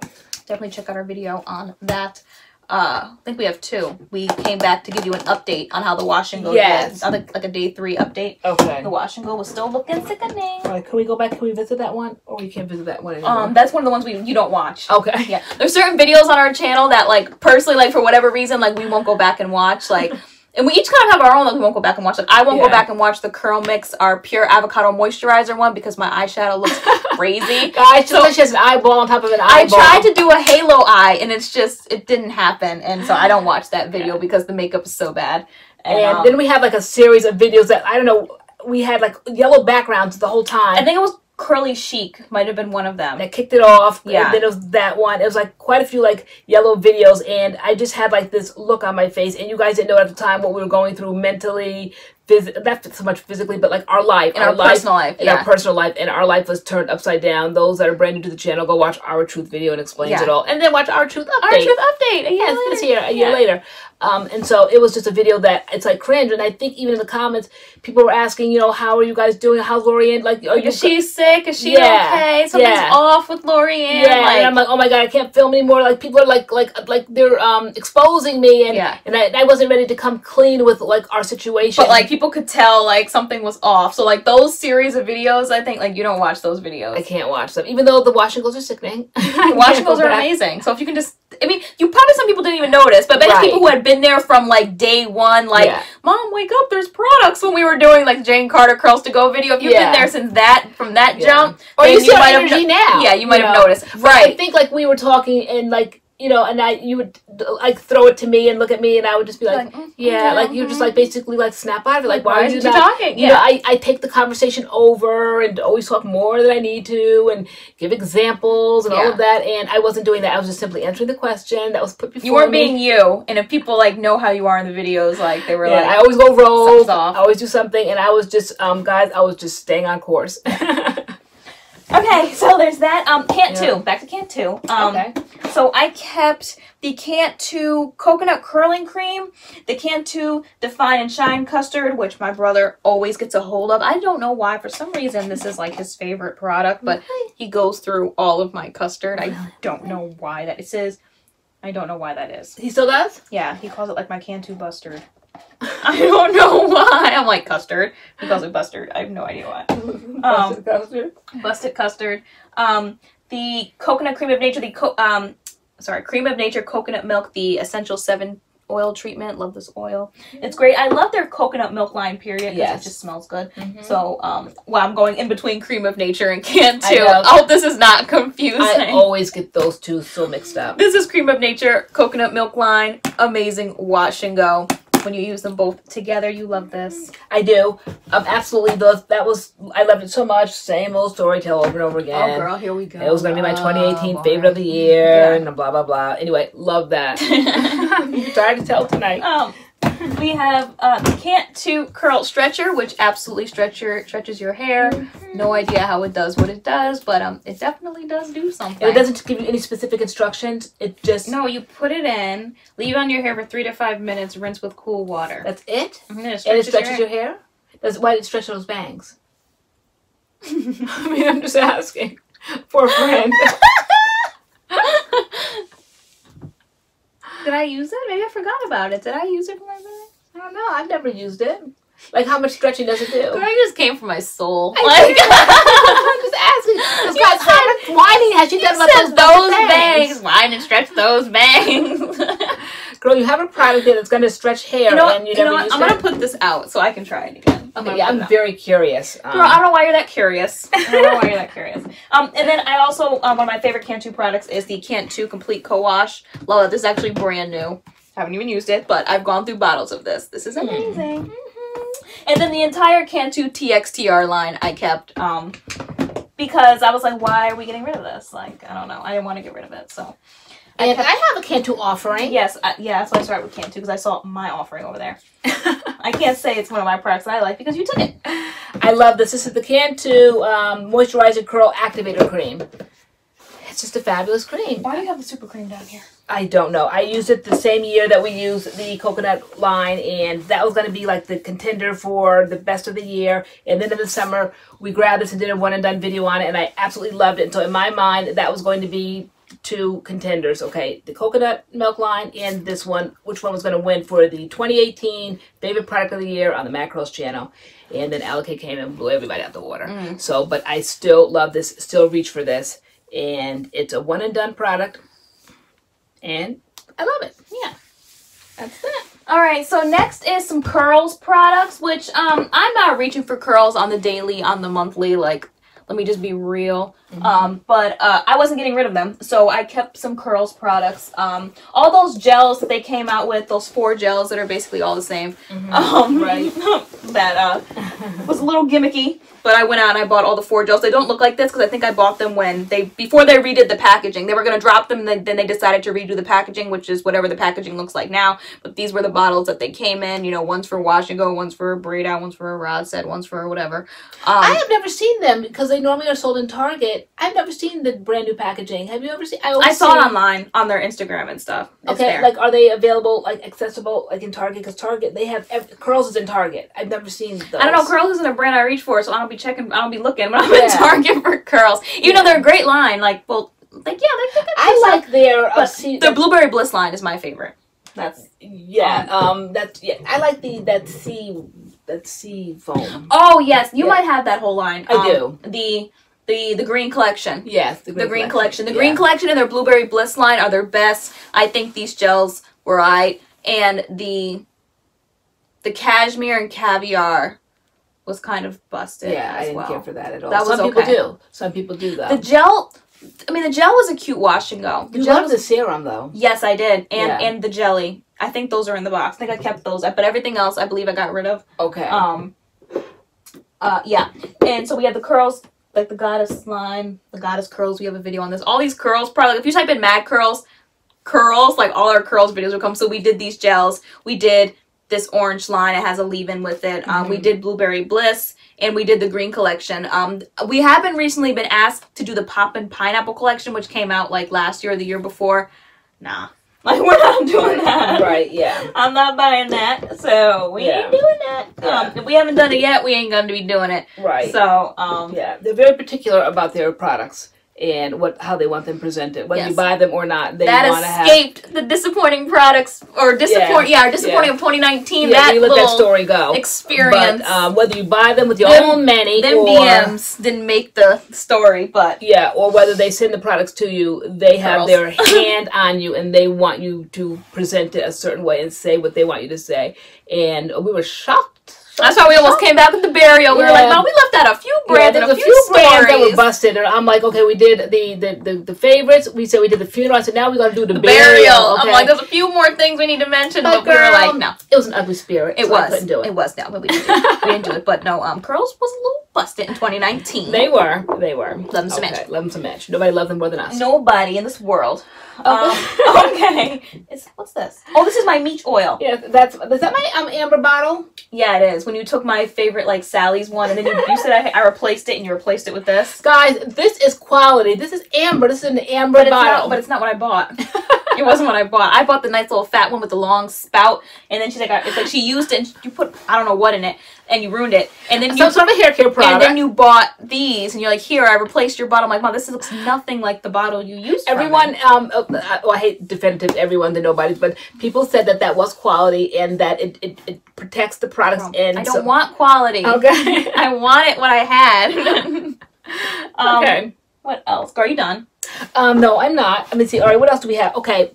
Definitely check out our video on that. Uh, I think we have two. We came back to give you an update on how the wash and go yes. did. Like, like a day three update. Okay. The wash and go was still looking sickening. Right, can we go back? Can we visit that one? Or we can't visit that one anymore? Um, that's one of the ones we you don't watch. Okay. Yeah. There's certain videos on our channel that, like, personally, like, for whatever reason, like, we won't go back and watch. Like, and we each kind of have our own that like, we won't go back and watch. Like, I won't yeah. go back and watch the Curl Mix, our pure avocado moisturizer one, because my eyeshadow looks crazy. Guys, so, she has an eyeball on top of an eyeball. I tried to do a halo eye, and it's just, it didn't happen. And so I don't watch that video yeah. because the makeup is so bad. And, and um, then we had like a series of videos that, I don't know, we had like yellow backgrounds the whole time. I think it was Curly Chic might have been one of them. That kicked it off. Yeah. And then it was that one. It was like quite a few like yellow videos, and I just had like this look on my face, and you guys didn't know at the time what we were going through mentally, phys not so much physically, but like our life. And our, our life, personal life. And yeah. our personal life. And our life was turned upside down. Those that are brand new to the channel, go watch Our Truth video and explains yeah. it all. And then watch Our Truth Update. Our Truth Update. A year yes, later. This year, a year yeah. later. Um, and so it was just a video that it's like cringe, and I think even in the comments people were asking, you know, how are you guys doing? How's LoriAnne? Like, are you is she sick? Is she yeah, okay? Something's yeah. off with LoriAnne. Yeah, like, and I'm like, oh my god, I can't film anymore. Like people are like, like, like they're um exposing me, and yeah. and I, I wasn't ready to come clean with like our situation. But like people could tell like something was off. So like those series of videos, I think like you don't watch those videos. I can't watch them, even though the wash and goes are sickening. Wash and goes are amazing. So if you can just I mean, you probably, some people didn't even notice, but many right. people who had been there from like day one, like, yeah. Mom, wake up, there's products, when we were doing like Jane Carter Curls to Go video. If you've yeah. been there since that, from that yeah. jump, or you see our energy now. Yeah, you might have noticed. Right. I think like we were talking and like, you know, and I, you would like throw it to me and look at me, and I would just be like, like mm, yeah, mm, like mm, you just like basically like snap out of it, like, like why, why are you, you not, talking? You yeah, know, I I take the conversation over and always talk more than I need to and give examples and yeah. all of that, and I wasn't doing that. I was just simply answering the question that was put before me. You weren't me. being you, and if people like know how you are in the videos, like they were yeah, like, I always go roll, I always do something, and I was just um guys, I was just staying on course. Okay, so there's that. Um, Cantu. Yeah. Back to Cantu. Um, okay. So I kept the Cantu Coconut Curling Cream, the Cantu Define and Shine Custard, which my brother always gets a hold of. I don't know why. For some reason, this is like his favorite product, but he goes through all of my custard. I don't know why that. It says, I don't know why that is. He still does? Yeah, he calls it like my Cantu Bustard. I don't know why. I'm like custard. He calls it bustard. I have no idea why. Um, busted custard. Busted custard. Um, the coconut cream of nature. The co um, sorry, cream of nature coconut milk. The essential seven oil treatment. Love this oil. It's great. I love their coconut milk line. Period. Because yes. it just smells good. Mm-hmm. So um, well, I'm going in between cream of nature and Cantu. I, I hope this is not confusing. I always get those two so mixed up. This is cream of nature coconut milk line. Amazing. Wash and go. When you use them both together, you love this. I do. Um, absolutely. Those, that was, I loved it so much. Same old story, tell over and over again. Oh, girl, here we go. It was going to be my twenty eighteen oh, favorite of the year, yeah. and blah, blah, blah. Anyway, love that. I'm trying to tell tonight. Um, we have uh, Cantu Curl Stretcher, which absolutely stretcher, stretches your hair. Mm-hmm. No idea how it does what it does, but um, it definitely does do something. And it doesn't give you any specific instructions. It just... No, you put it in, leave it on your hair for three to five minutes, rinse with cool water. That's it? Mm-hmm. And it stretches, and it stretches your hair? Your hair? That's why it stretches those bangs. I mean, I'm just asking for a friend. Did I use it? Maybe I forgot about it. Did I use it for my back? I don't know. I've never used it. Like, how much stretching does it do? Girl, you just came from my soul. I like, I'm just asking. This guy's kind of whining. Has she done about those, those bangs? bangs? Whine and stretch those bangs. Girl, you have a product that's going to stretch hair, you know, and you, you never know what? Use I'm it. I'm going to put this out so I can try it again. I'm, okay, yeah, I'm very curious. Um, Girl, I don't know why you're that curious. I don't know why you're that curious. Um, and then I also, um, one of my favorite Cantu products is the Cantu Complete Co-Wash. Love it. This is actually brand new. I haven't even used it, but I've gone through bottles of this. This is amazing. Mm. And then the entire Cantu T X T R line I kept um, because I was like, why are we getting rid of this? Like, I don't know. I didn't want to get rid of it. So, I, and kept... I have a Cantu offering. Yes. I, yeah, that's why I started with Cantu, because I saw my offering over there. I can't say it's one of my products that I like because you took it. I love this. This is the Cantu um, Moisturizer Curl Activator Cream. It's just a fabulous cream. Why do you have the super cream down here? I don't know. I used it the same year that we used the coconut line, and that was going to be like the contender for the best of the year. And then in the summer, we grabbed this and did a one and done video on it, and I absolutely loved it. And so in my mind, that was going to be two contenders. Okay, the coconut milk line and this one. Which one was going to win for the twenty eighteen favorite product of the year on the Mad Curls channel? And then Alikay came and blew everybody out the water. Mm. So, but I still love this. Still reach for this. And it's a one and done product, and I love it. Yeah, that's it. All right, so next is some Curls products, which um I'm not reaching for Curls on the daily, on the monthly, like, let me just be real. Mm-hmm. Um, but uh, I wasn't getting rid of them, so I kept some Curls products. Um, all those gels that they came out with, those four gels that are basically all the same. Mm-hmm. um, right. That uh, was a little gimmicky, but I went out and I bought all the four gels. They don't look like this because I think I bought them when they before they redid the packaging. They were going to drop them, and then they decided to redo the packaging, which is whatever the packaging looks like now. But these were the bottles that they came in. You know, one's for wash and go, one's for a braid out, one's for a rod set, one's for whatever. Um, I have never seen them because they normally are sold in Target. I've never seen the brand new packaging. Have you ever seen? I, I saw see it online on their Instagram and stuff. It's okay, there. Like, are they available, like accessible, like in Target? Because Target, they have Curls is in Target. I've never seen those. I don't know. Curls isn't a brand I reach for, so I don't be checking. I don't be looking when I'm yeah. in Target for Curls. Even yeah. though they're a great line, like, well, like yeah, they good. I like stuff. Their uh, see, their Blueberry Bliss line is my favorite. That's yeah. Um, that's yeah. I like the that sea that sea foam. Oh yes, you yeah. might have that whole line. I um, do the. The, the green collection. Yes, the green, the green collection. collection. The yeah. green collection and their Blueberry Bliss line are their best. I think these gels were right. And the the Cashmere and Caviar was kind of busted. Yeah, as I didn't well. care for that at all. That Some was okay. people do. Some people do, though. The gel, I mean, the gel was a cute wash and go. The you gel loved was, the serum, though. Yes, I did. And, yeah. and the jelly. I think those are in the box. I think I kept those. But everything else, I believe I got rid of. Okay. Um. Uh. Yeah. And so we have the curls. Like the goddess line, the goddess curls. We have a video on this. All these curls, probably if you type in Mad Curls, curls, like all our curls videos will come. So we did these gels. We did this orange line. It has a leave-in with it. Um, mm-hmm. We did Blueberry Bliss, and we did the green collection. Um, we have been recently been asked to do the Poppin' Pineapple collection, which came out like last year or the year before. Nah. Like, we're not doing that. Right, yeah. I'm not buying that, so we yeah. ain't doing that. Yeah. Um, if we haven't done it yet, we ain't going to be doing it. Right. So, um... yeah, they're very particular about their products and what how they want them presented. Whether yes. you buy them or not, they want to have... That escaped the disappointing products, or disappoint, yeah, yeah or disappointing yeah. of twenty nineteen. Yeah, that you let that story go. Experience. But, um, whether you buy them with your them, own money them or... D Ms didn't make the story, but... Yeah, or whether they send the products to you, they have Curls. Their hand on you, and they want you to present it a certain way and say what they want you to say. And we were shocked. That's why we almost came back with the burial. We yeah. were like, no, we left out a few brands yeah, and a, a few, few brands that were busted. And I'm like, okay, we did the the, the, the favorites. We said we did the funeral. I said, now we're going to do the, the burial. burial. Okay. I'm like, there's a few more things we need to mention. But, but girl, we were like, no. It was an ugly spirit. It so was. I couldn't do it. It was. No, but we didn't do it. We didn't do it. But no, um, Curls was a little busted in twenty nineteen. They were. They were. Love them so okay. much. Love them so much. Nobody loved them more than us. Nobody in this world. Oh, um, okay. It's, what's this? Oh, this is my Meech oil. Yeah, that's, is that my um, amber bottle? Yeah, it is. When you took my favorite, like, Sally's one, and then you, you said I, I replaced it, and you replaced it with this. Guys, this is quality. This is amber. This is an amber but bottle. It's not, but it's not what I bought. It wasn't what I bought. I bought the nice little fat one with the long spout, and then she's like, it's like she used it, and you put, I don't know what in it, and you ruined it. And then Some you, sort of a hair care product. And then you bought these, and you're like, here, I replaced your bottle. I'm like, wow, this looks nothing like the bottle you used. Everyone, um, oh, well, I hate definitive everyone to nobody, but people said that that was quality, and that it, it, it protects the products. Oh, and I don't so, want quality. Okay. I want it what I had. um, okay. What else? Are you done? Um, no, I'm not. Let me see. All right, what else do we have? Okay.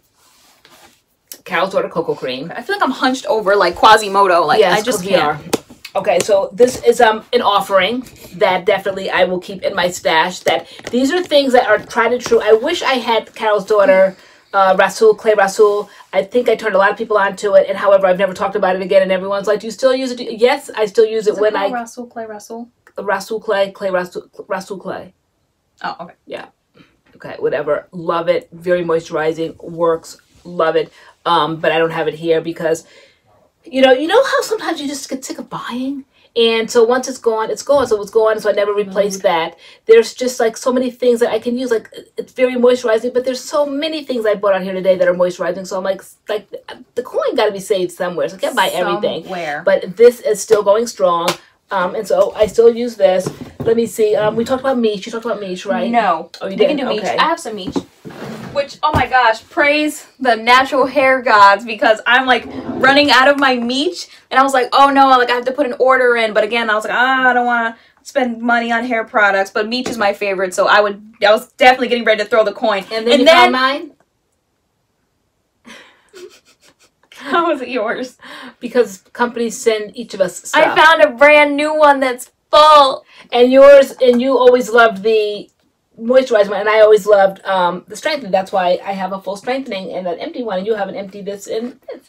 Carol's Daughter Cocoa Cream. I feel like I'm hunched over like Quasimodo. Like, yes, I just can't. We are. Okay, so this is um an offering that definitely I will keep in my stash. That these are things that are tried and true. I wish I had Carol's Daughter, uh, Rasul, Clay Rasul. I think I turned a lot of people onto it, and however, I've never talked about it again. And everyone's like, "Do you still use it?" You? Yes, I still use it, it when I Rasul, Clay Rasul, Rasul Clay, Clay Rasul, Rasul Clay. Oh, okay, yeah, okay, whatever. Love it. Very moisturizing. Works. Love it. Um, but I don't have it here because. You know, you know how sometimes you just get sick of buying? And so once it's gone, it's gone. So it's gone, so I never replaced that. There's just, like, so many things that I can use. Like, it's very moisturizing, but there's so many things I bought out here today that are moisturizing. So I'm like, like the coin got to be saved somewhere. So I can't buy everything. Somewhere. But this is still going strong. Um, and so I still use this. Let me see. Um, we talked about Meech. You talked about Meech, right? No. Oh, you didn't? We can do Meech. Okay. I have some Meech. Which, oh my gosh, praise the natural hair gods, because I'm like running out of my Meech, and I was like, oh no, like I have to put an order in, but again, I was like, ah, oh, I don't want to spend money on hair products, but Meech is my favorite, so I would, I was definitely getting ready to throw the coin. And then and you then, found mine? How was it yours? Because companies send each of us stuff. I found a brand new one that's full. And yours, and you always loved the... moisturize one, and I always loved um the strengthening. That's why I have a full strengthening and an empty one, and you have an empty this and this.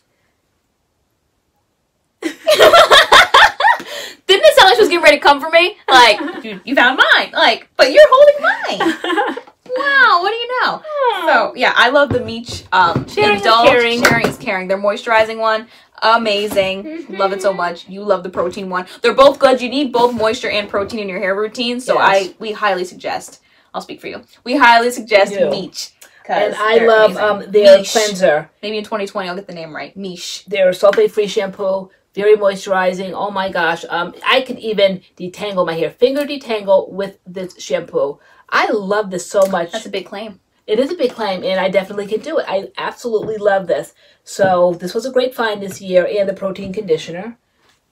Didn't it sound like she was getting ready to come for me? Like, you, you found mine. Like, but you're holding mine. Wow, what do you know? Oh. So yeah, I love the Meech. Um, sharing is caring. Sharing is caring. Their moisturizing one, amazing. Mm-hmm. Love it so much. You love the protein one. They're both good. You need both moisture and protein in your hair routine. So yes. I we highly suggest. I'll speak for you. We highly suggest Meech. And I love amazing. um their Meech. Cleanser. Maybe in twenty twenty I'll get the name right. Meech. Their sulfate-free shampoo. Very moisturizing. Oh my gosh. Um, I could even detangle my hair. Finger detangle with this shampoo. I love this so much. That's a big claim. It is a big claim, and I definitely can do it. I absolutely love this. So this was a great find this year, and the protein conditioner.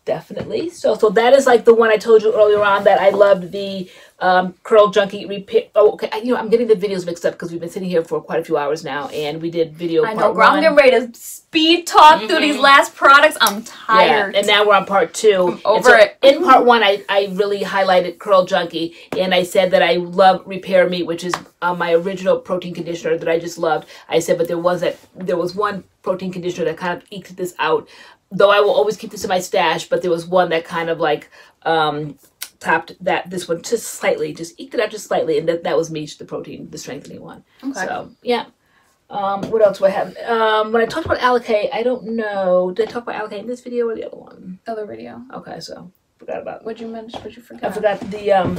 definitely. So, so that is like the one I told you earlier on that I loved, the um, Curl Junkie Repair. Oh, okay. I, you know, I'm getting the videos mixed up because we've been sitting here for quite a few hours now, and we did video I part know, girl, one. I'm getting ready to speed talk mm-hmm. through these last products. I'm tired. Yeah. And now we're on part two. I'm over so it. In part one, I, I really highlighted Curl Junkie, and I said that I love Repair Me, which is uh, my original protein conditioner that I just loved. I said, but there was, that, there was one protein conditioner that kind of eked this out. Though I will always keep this in my stash, but there was one that kind of like um, topped that, this one just slightly, just eked it out just slightly, and that, that was Meach, the protein, the strengthening one. Okay. So, yeah. Um, what else do I have? Um, when I talked about Alikay, I don't know. Did I talk about Alikay in this video or the other one? Other video. Okay, so forgot about. What'd you mention? What'd you forget? I forgot the um,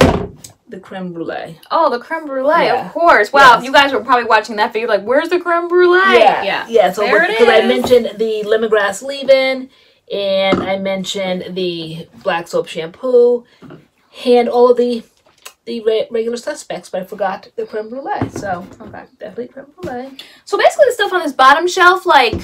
the creme brulee. Oh, the creme brulee, yeah. Of course. Wow, yes. You guys were probably watching that video like, where's the creme brulee? Yeah, yeah. yeah so there it is. Because I mentioned the lemongrass leave-in, and I mentioned the black soap shampoo, and all of the the re regular suspects, but I forgot the creme brulee. So okay, definitely creme brulee. So basically, the stuff on this bottom shelf, like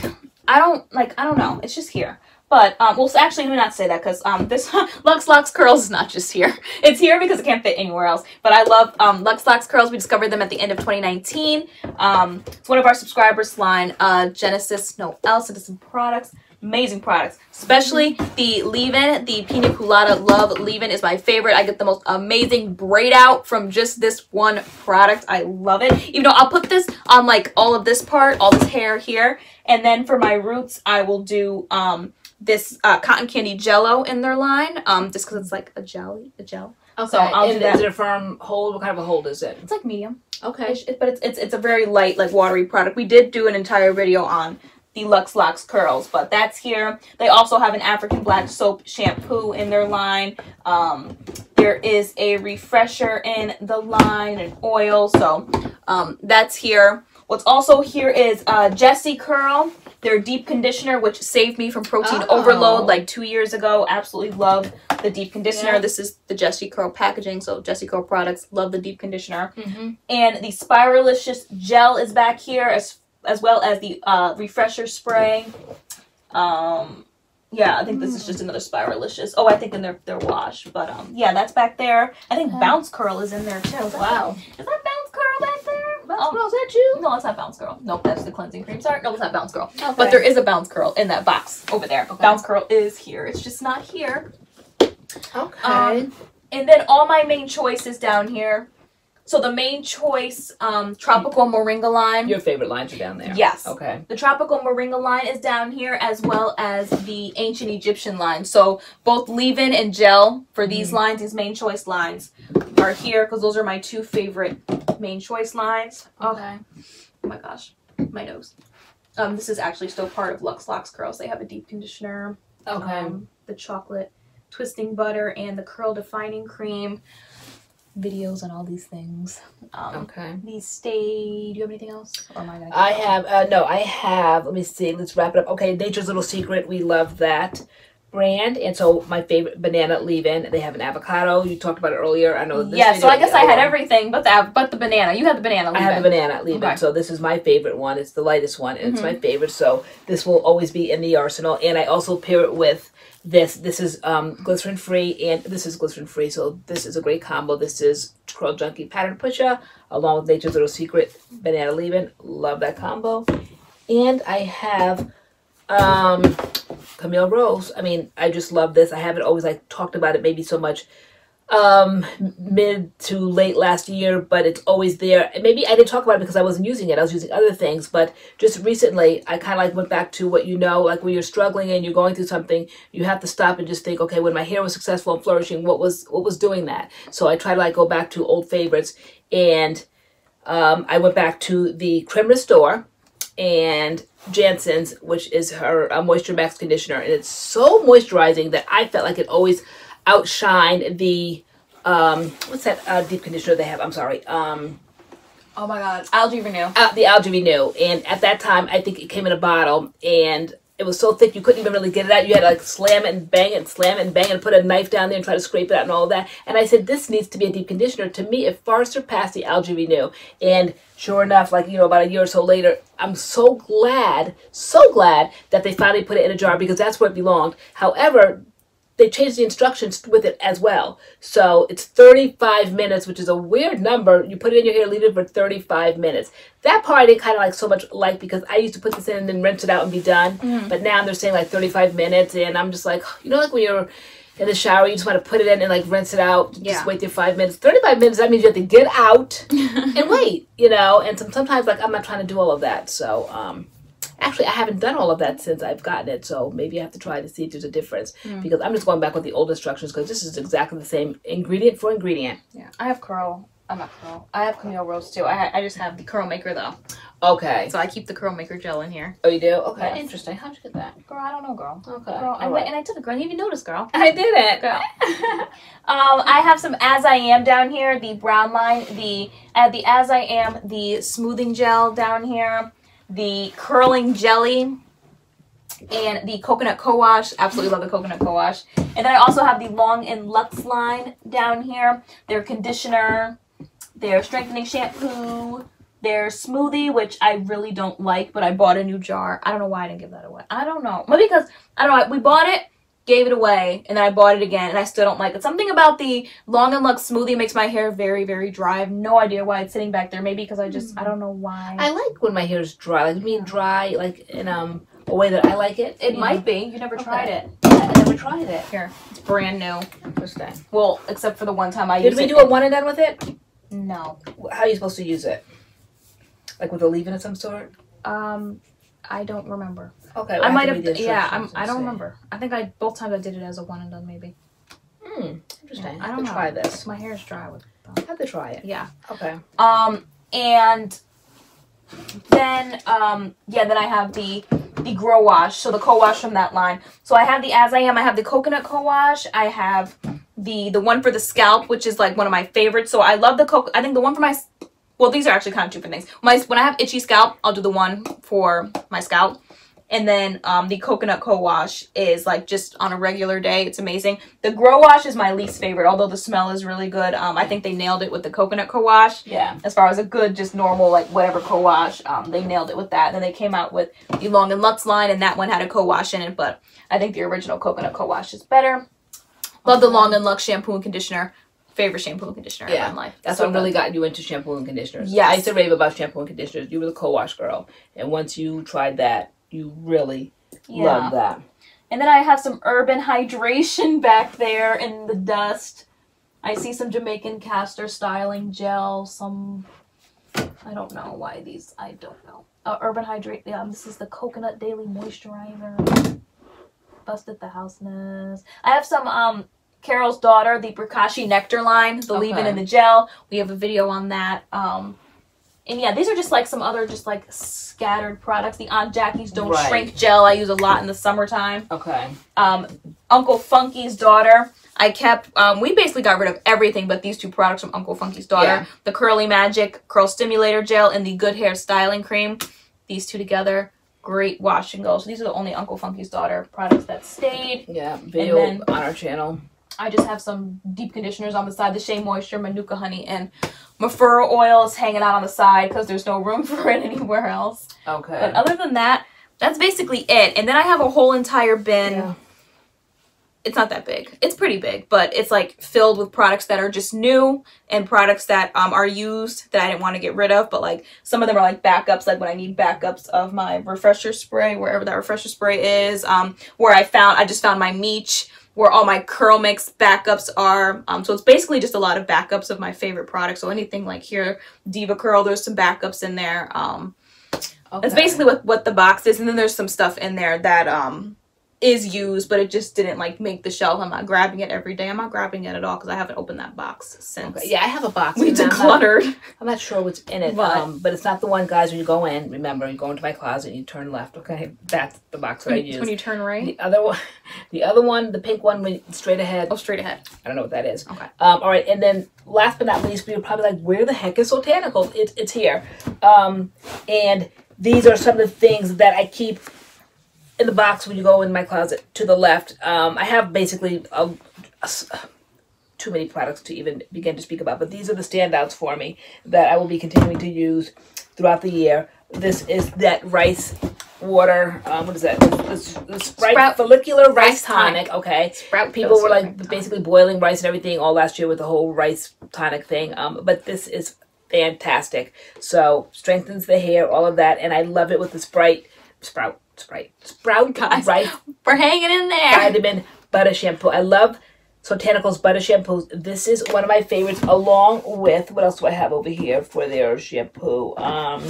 I don't like, I don't know, it's just here. But um, well, actually, let me not say that because um, this Lux Locks Curls is not just here. It's here because it can't fit anywhere else. But I love um, Lux Locks Curls. We discovered them at the end of twenty nineteen. Um, it's one of our subscribers' line, uh, Genesis Noel, Citizen Products. Amazing products, especially the leave-in, the Pina Colada Love leave-in is my favorite. I get the most amazing braid out from just this one product. I love it. Even though I'll put this on like all of this part, all this hair here, and then for my roots, I will do um, this uh, cotton candy Jello in their line, um, just because it's like a jelly, a gel. Okay. So I'll do that. Is it a firm hold? What kind of a hold is it? It's like medium. Okay, it, but it's it's it's a very light, like watery product. We did do an entire video on the Lux Locks Curls, but that's here. They also have an African black soap shampoo in their line. Um, there is a refresher in the line, an oil, so um, that's here. What's also here is uh, Jessie Curl, their deep conditioner, which saved me from protein oh. overload like two years ago. Absolutely love the deep conditioner. Yeah. This is the Jessie Curl packaging, so Jessie Curl products, love the deep conditioner. Mm-hmm. And the Spiralicious Gel is back here, as as well as the uh, refresher spray. Um, yeah, I think this is just another Spiralicious. Oh, I think in their, their wash. But um, yeah, that's back there. I think okay. Bounce Curl is in there too. Is wow. That, is that Bounce Curl back there? Bounce um, Curl, is that you? No, it's not Bounce Curl. Nope, that's the cleansing cream. Sorry, no, it's not Bounce Curl. Okay. But there is a Bounce Curl in that box over there. Okay. Bounce Curl is here. It's just not here. Okay. Um, and then all my main choices down here. So the Mane Choice um, Tropical Moringa line. Your favorite lines are down there. Yes. Okay. The Tropical Moringa line is down here, as well as the Ancient Egyptian line. So both leave-in and gel for these mm. lines, these Mane Choice lines, are here because those are my two favorite Mane Choice lines. Okay. Oh my gosh, my nose. Um, this is actually still part of Lux Locks Curls. They have a deep conditioner. Okay. Um, the chocolate twisting butter and the curl defining cream. Videos on all these things. Um, okay. These stay. Do you have anything else? Or am I, I have. Uh, no, I have. Let me see. Let's wrap it up. Okay, Nature's Little Secret. We love that brand, and so my favorite banana leave-in. They have an avocado. You talked about it earlier. I know. This yeah. So I guess I had everything, but the but the banana. You had the banana leave-in. I have the banana leave-in. Okay. So this is my favorite one. It's the lightest one, and mm-hmm. it's my favorite. So this will always be in the arsenal. And I also pair it with. This this is um, glycerin free, and this is glycerin free, so this is a great combo. This is Curl Junkie Pattern Pusher along with Nature's Little Secret Banana Leave-In. Love that combo. And I have um, Camille Rose. I mean, I just love this. I haven't always like talked about it maybe so much um, mid to late last year, but it's always there. And maybe I didn't talk about it because I wasn't using it. I was using other things, but just recently I kind of like went back to what you know, like when you're struggling and you're going through something, you have to stop and just think, okay, when my hair was successful and flourishing, what was what was doing that? So I try to like go back to old favorites, and um, I went back to the Crème Restore and Janssen's, which is her uh, Moisture Max conditioner, and it's so moisturizing that I felt like it always outshined the um, what's that uh, deep conditioner they have? I'm sorry. Um, Oh my God, Algae Renew. Uh, the Algae Renew, and at that time, I think it came in a bottle, and it was so thick you couldn't even really get it out. You had to like slam it and bang it and slam it and bang it and put a knife down there and try to scrape it out and all that. And I said, this needs to be a deep conditioner. To me, it far surpassed the Algae Renew. And sure enough, like, you know, about a year or so later, I'm so glad, so glad that they finally put it in a jar because that's where it belonged. However, they changed the instructions with it as well. So it's thirty-five minutes, which is a weird number. You put it in your hair, leave it for thirty-five minutes. That part I didn't kind of like so much like, because I used to put this in and then rinse it out and be done. Mm. But now they're saying like thirty-five minutes, and I'm just like, you know, like when you're in the shower, you just want to put it in and like rinse it out. Just yeah. wait there five minutes. thirty-five minutes, that means you have to get out and wait, you know. And some, sometimes like I'm not trying to do all of that. So um, actually I haven't done all of that since I've gotten it. So maybe I have to try to see if there's a difference, mm. because I'm just going back with the old instructions, because this is exactly the same ingredient for ingredient. Yeah, I have curl. I'm not curl. I have Camille Rose too. I, ha I just have the curl maker though. Okay. So I keep the curl maker gel in here. Oh, you do? Okay. That's interesting. How'd you get that? Girl, I don't know, girl. Okay. Girl, I right. went and I took it, girl. You didn't even notice, girl. I did it. Girl. um, I have some As I Am down here, the brown line, the, uh, the As I Am, the smoothing gel down here, the curling jelly, and the coconut co-wash. Absolutely love the coconut co-wash. And then I also have the Long and Lux line down here, their conditioner, their strengthening shampoo, their smoothie, which I really don't like, but I bought a new jar. I don't know why I didn't give that away. I don't know. Maybe because, I don't know, we bought it, gave it away, and then I bought it again, and I still don't like it. Something about the Long and Lux smoothie makes my hair very, very dry. I have no idea why it's sitting back there. Maybe because I just, I don't know why. I like when my hair is dry. Like, being dry, like, in um, a way that I like it. It yeah. might be. You never okay. tried it. I never tried it. Here. It's brand new. Interesting. Well, except for the one time I used it. Did we do a one and done with it? No. How are you supposed to use it? Like with a leave-in of some sort? Um, I don't remember. Okay. Well, I, I might have, yeah, I'm, I don't remember. I think I both times I did it as a one and done maybe. Hmm, interesting. Yeah, I don't know. Try this. My hair is dry with it. I have to try it. Yeah. Okay. Um, and then, um, yeah, then I have the, the Grow Wash, so the co-wash from that line. So I have the As I Am, I have the Coconut Co-Wash, I have the, the one for the scalp, which is like one of my favorites. So I love the coconut, I think the one for my... Well, these are actually kind of two different things. My, when I have itchy scalp, I'll do the one for my scalp. And then um, the coconut co-wash is like just on a regular day. It's amazing. The grow wash is my least favorite, although the smell is really good. Um, I think they nailed it with the coconut co-wash. Yeah. As far as a good, just normal, like whatever co-wash, um, they nailed it with that. And then they came out with the Long and Lux line, and that one had a co-wash in it. But I think the original coconut co-wash is better. Love the Long and Lux shampoo and conditioner. Favorite shampoo and conditioner yeah. in my life. That's so what good. really got you into shampoo and conditioners. Yeah, I used to rave about shampoo and conditioners. You were the co-wash girl, and once you tried that, you really yeah. loved that. And then I have some Urban Hydration back there in the dust. I see some Jamaican Castor Styling Gel. Some I don't know why these. I don't know. Uh, Urban Hydrate. Yeah, this is the Coconut Daily Moisturizer. Busted the houseness. I have some um. Carol's Daughter, the Brikashi Nectar line, the okay. leave-in and the gel. We have a video on that. Um, and yeah, these are just like some other just like scattered products. The Aunt Jackie's Don't right. Shrink gel I use a lot in the summertime. Okay. Um, Uncle Funky's Daughter. I kept, um, we basically got rid of everything but these two products from Uncle Funky's Daughter. Yeah. The Curly Magic Curl Stimulator Gel and the Good Hair Styling Cream. These two together. Great wash and go. So these are the only Uncle Funky's Daughter products that stayed. Yeah, video then, on our channel. I just have some deep conditioners on the side. The Shea Moisture, Manuka Honey, and Mafura Oil is hanging out on the side because there's no room for it anywhere else. Okay. But other than that, that's basically it. And then I have a whole entire bin. Yeah. It's not that big. It's pretty big, but it's like filled with products that are just new and products that um, are used that I didn't want to get rid of. But like some of them are like backups, like when I need backups of my refresher spray, wherever that refresher spray is, um, where I found, I just found my Meech, where all my Curl Mix backups are. Um, so it's basically just a lot of backups of my favorite products. So anything like here, Diva Curl, there's some backups in there. Um, okay. That's basically what, what the box is. And then there's some stuff in there that um, is used, but it just didn't like make the shelf. I'm not grabbing it every day. I'm not grabbing it at all because I haven't opened that box since. Okay. Yeah, I have a box. We decluttered. I'm not, I'm not sure what's in it, but, um, but it's not the one, guys, when you go in. Remember, you go into my closet and you turn left, okay? That's the box that I use. When you turn right? The other one. The other one, the pink one, went straight ahead. Oh, straight ahead. I don't know what that is. Okay. Um, all right, and then last but not least, we were probably like, where the heck is Soultanicals? It, it's here. Um, and these are some of the things that I keep in the box when you go in my closet to the left. Um, I have basically a, a, too many products to even begin to speak about, but these are the standouts for me that I will be continuing to use throughout the year. This is that rice water. Um, what is that? The, the, the Sprite Sprout follicular rice, rice tonic. tonic. Okay. Sprout. People were like tonic. basically boiling rice and everything all last year with the whole rice tonic thing. Um, but this is fantastic. So strengthens the hair, all of that, and I love it with the Sprite Sprout Sprite Sprout guys. Rice. We're hanging in there. Vitamin butter shampoo. I love Soultanicals butter shampoos. This is one of my favorites, along with, what else do I have over here for their shampoo? Um,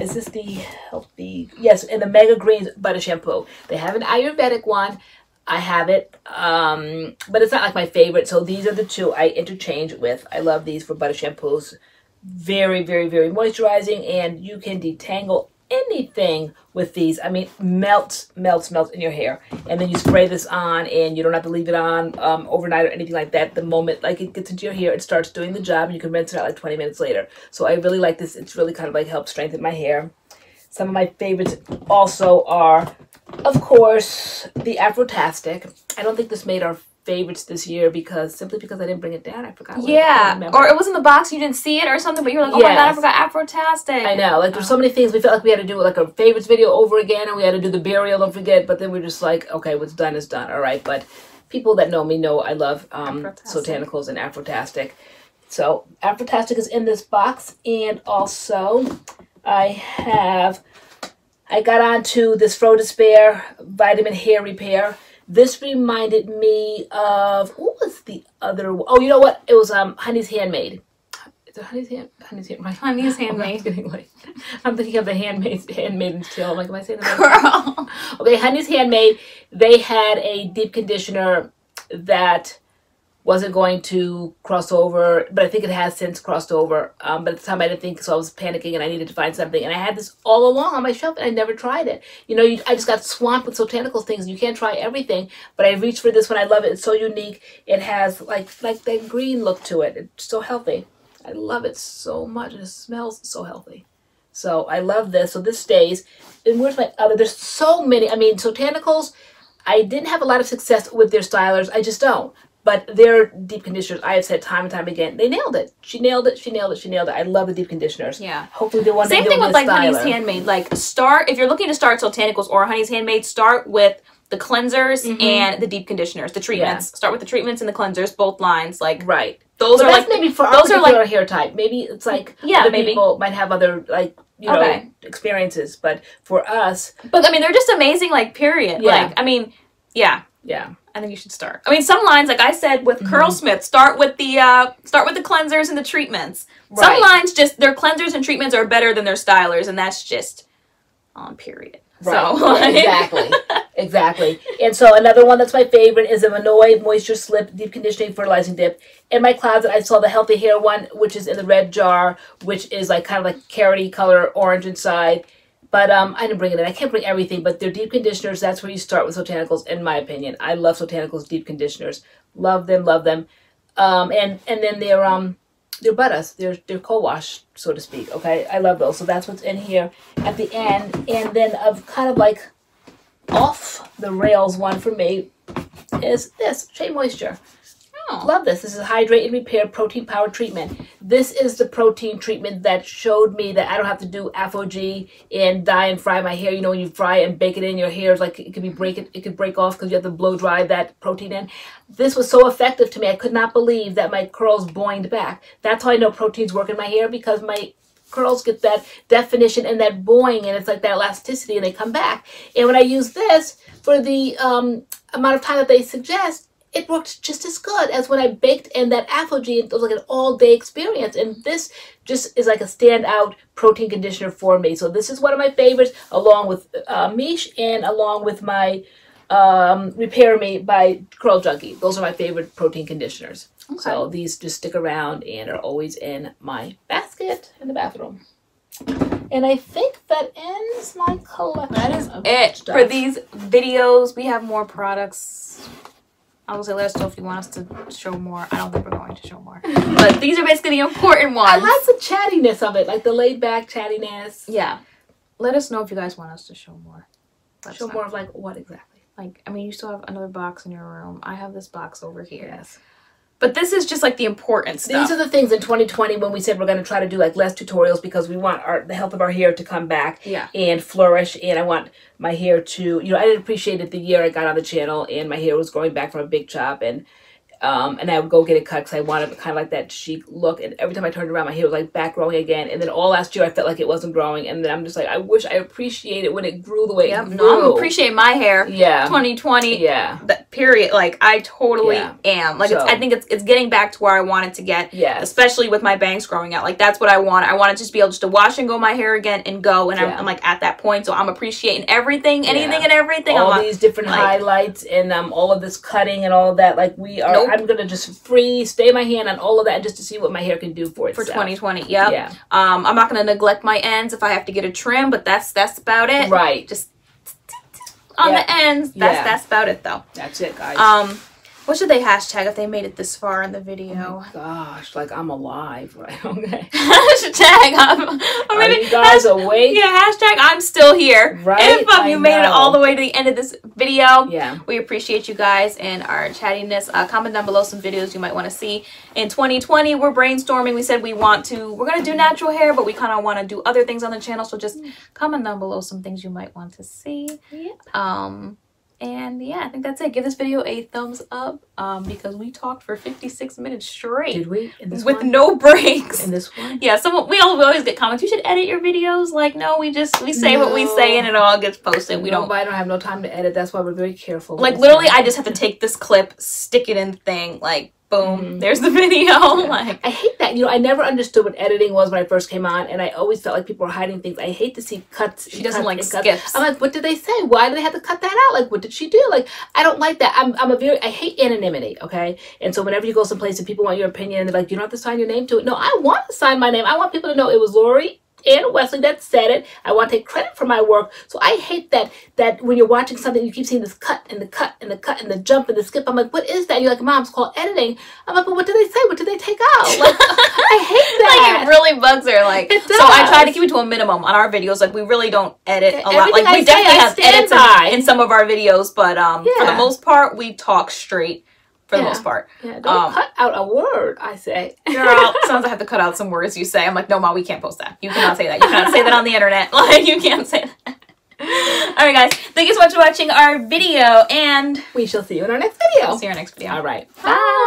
is this the healthy? Yes, and the Mega Greens butter shampoo. They have an Ayurvedic one. I have it, um, but it's not like my favorite. So these are the two I interchange with. I love these for butter shampoos. Very, very, very moisturizing, and you can detangle anything with these. I mean, melts, melts, melts in your hair. And then you spray this on, and you don't have to leave it on um, overnight or anything like that. The moment like it gets into your hair, it starts doing the job, and you can rinse it out like twenty minutes later. So I really like this. It's really kind of like helps strengthen my hair. Some of my favorites also are, of course, the Afrotastic. I don't think this made our favorites this year because simply because I didn't bring it down. I forgot. What yeah, I or it was in the box, you didn't see it or something, but you were like, oh yes. my god, I forgot Afrotastic. I know, like there's so many things. We felt like we had to do like a favorites video over again, and we had to do the burial, don't forget, but then we we're just like, okay, what's done is done, all right. But people that know me know I love um, Soultanicals and Afrotastic. So Afrotastic is in this box, and also I have, I got onto this Fro Despair Vitamin Hair Repair. This reminded me of, what was the other one? Oh, you know what? It was um Honey's Handmade. Is it Honey's Hand? Honey's Hand? Right? Honey's Handmade. I'm thinking, like, I'm thinking of the handmade handmade and chill. I'm like, am I saying that? Girl. Okay, Honey's Handmade. They had a deep conditioner that wasn't going to cross over, but I think it has since crossed over. Um, but at the time I didn't think, so I was panicking and I needed to find something. And I had this all along on my shelf and I never tried it. You know, you, I just got swamped with Soultanicals things. You can't try everything, but I reached for this one. I love it. It's so unique. It has like like that green look to it. It's so healthy. I love it so much. It smells so healthy. So I love this. So this stays. And where's my other? There's so many. I mean, Soultanicals, I didn't have a lot of success with their stylers. I just don't. But their deep conditioners, I have said time and time again, they nailed it. She nailed it. She nailed it. She nailed it. I love the deep conditioners. Yeah. Hopefully they want to do this. Same thing with like Honey's Handmade. Like start, if you're looking to start Soultanicals or Honey's Handmade, start with the cleansers mm-hmm. and the deep conditioners, the treatments. Yeah. Start with the treatments and the cleansers, both lines. Like right. Those but are that's like maybe for those our are like hair type. Maybe it's like yeah, other maybe. people might have other like. You know, okay. experiences, but for us, but I mean, they're just amazing. Like period. Yeah. Like I mean, yeah. Yeah. I think you should start. I mean, some lines, like I said, with mm-hmm. Curlsmith, start with the uh, start with the cleansers and the treatments. Right. Some lines, just their cleansers and treatments are better than their stylers, and that's just on period. Right. So, like. Exactly. Exactly. And so another one that's my favorite is the Mane Moisture Slip Deep Conditioning Fertilizing Dip. In my closet, I saw the Healthy Hair one, which is in the red jar, which is like kind of like carroty color, orange inside. But um, I didn't bring it in. I can't bring everything, but they're deep conditioners. That's where you start with Soultanicals, in my opinion. I love Soultanicals deep conditioners. Love them, love them. Um, and, and then they're, um, they're butters. They're, they're co-wash, so to speak. Okay, I love those. So that's what's in here at the end. And then of kind of like off the rails one for me is this, Shea Moisture. Oh. Love this. This is Hydrate and Repair Protein Power Treatment. This is the protein treatment that showed me that I don't have to do Afro-G and dye and fry my hair. You know, when you fry and bake it in, your hair is like, it could be break it, it could break off because you have to blow dry that protein in. This was so effective to me. I could not believe that my curls boinged back. That's how I know proteins work in my hair, because my curls get that definition and that boing, and it's like that elasticity, and they come back. And when I use this for the um, amount of time that they suggest, it worked just as good as when I baked in that Afro-G. It was like an all-day experience. And this just is like a standout protein conditioner for me. So this is one of my favorites, along with uh, Mish and along with my um, Repair Me by Curl Junkie. Those are my favorite protein conditioners. Okay. So these just stick around and are always in my basket in the bathroom. And I think that ends my collection. That is it stuff. For these videos. We have more products. I will say let us know if you want us to show more. I don't think we're going to show more. But these are basically the important ones. I like the chattiness of it. Like the laid back chattiness. Yeah. Let us know if you guys want us to show more. Let's show more of like what exactly? Like, I mean, you still have another box in your room. I have this box over here. Yes. But this is just like the important stuff. These are the things in twenty twenty when we said we're going to try to do like less tutorials because we want our, the health of our hair to come back yeah. and flourish. And I want my hair to, you know, I didn't appreciate it the year I got on the channel and my hair was growing back from a big chop. And um, and I would go get it cut because I wanted kind of like that chic look. And every time I turned around, my hair was like back growing again. And then all last year, I felt like it wasn't growing. And then I'm just like, I wish I appreciated when it grew the way yep. it grew. No, I'm appreciating my hair. Yeah. twenty twenty. Yeah. That period. Like, I totally yeah. am. Like, so, it's, I think it's, it's getting back to where I want it to get. Yeah. Especially with my bangs growing out. Like, that's what I want. I want it just to be able just to wash and go my hair again and go. And yeah. I'm, I'm like at that point. So I'm appreciating everything, anything yeah. and everything. All I'm, these different like, highlights and um, all of this cutting and all of that. Like, we are. Nope. I'm going to just free stay my hand on all of that just to see what my hair can do for itself. For twenty twenty, yep. yeah. Um, I'm not going to neglect my ends if I have to get a trim, but that's that's about it. Right. Just on yeah. the ends. That's yeah. that's about it, though. That's it, guys. Um, what should they hashtag if they made it this far in the video? Oh my gosh, like I'm alive, right? Okay. Hashtag I'm. Or maybe, Are you guys hashtag, awake? Yeah. Hashtag I'm still here. Right. If um, you know. made it all the way to the end of this video, yeah, we appreciate you guys and our chattiness. Uh, comment down below some videos you might want to see in twenty twenty. We're brainstorming. We said we want to. We're gonna do natural hair, but we kind of want to do other things on the channel. So just comment down below some things you might want to see. Yeah. Um. And yeah, I think that's it. Give this video a thumbs up um, because we talked for fifty-six minutes straight. Did we? In this with one? No breaks. In this one? Yeah, someone, we, all, we always get comments. You should edit your videos. Like, no, we just, we say no. what we say and it all gets posted. We no, don't. I don't have no time to edit. That's why we're very careful. Like, literally, time. I just have to take this clip, stick it in the thing, like, boom, mm-hmm. there's the video. Yeah. Like, I hate that. You know, I never understood what editing was when I first came on, and I always felt like people were hiding things. I hate to see cuts. She doesn't cuts, like cuts. skips. I'm like, what did they say? Why did they have to cut that out? Like, what did she do? Like, I don't like that. I'm, I'm a very, I hate anonymity, okay? And so whenever you go someplace and people want your opinion, and they're like, you don't have to sign your name to it. No, I want to sign my name. I want people to know it was Lori and Wesley that said it. I want to take credit for my work. So I hate that that when you're watching something, you keep seeing this cut and the cut and the cut and the jump and the skip. I'm like, what is that? And you're like, Mom, it's called editing. I'm like, but what did they say? What did they take out? Like, I hate that. Like, it really bugs her. Like, it does. So I try to keep it to a minimum on our videos. Like, we really don't edit a lot. Like, I we definitely have edits in, in some of our videos, but um, yeah. for the most part, we talk straight. For the yeah. most part. Yeah, don't um, cut out a word, I say. Girl, sometimes I have to cut out some words you say. I'm like, no, Mom, we can't post that. You cannot say that. You cannot say that on the internet. Like, you can't say that. All right, guys. Thank you so much for watching our video, and we shall see you in our next video. We'll see you in our next video. All right. Bye. Bye.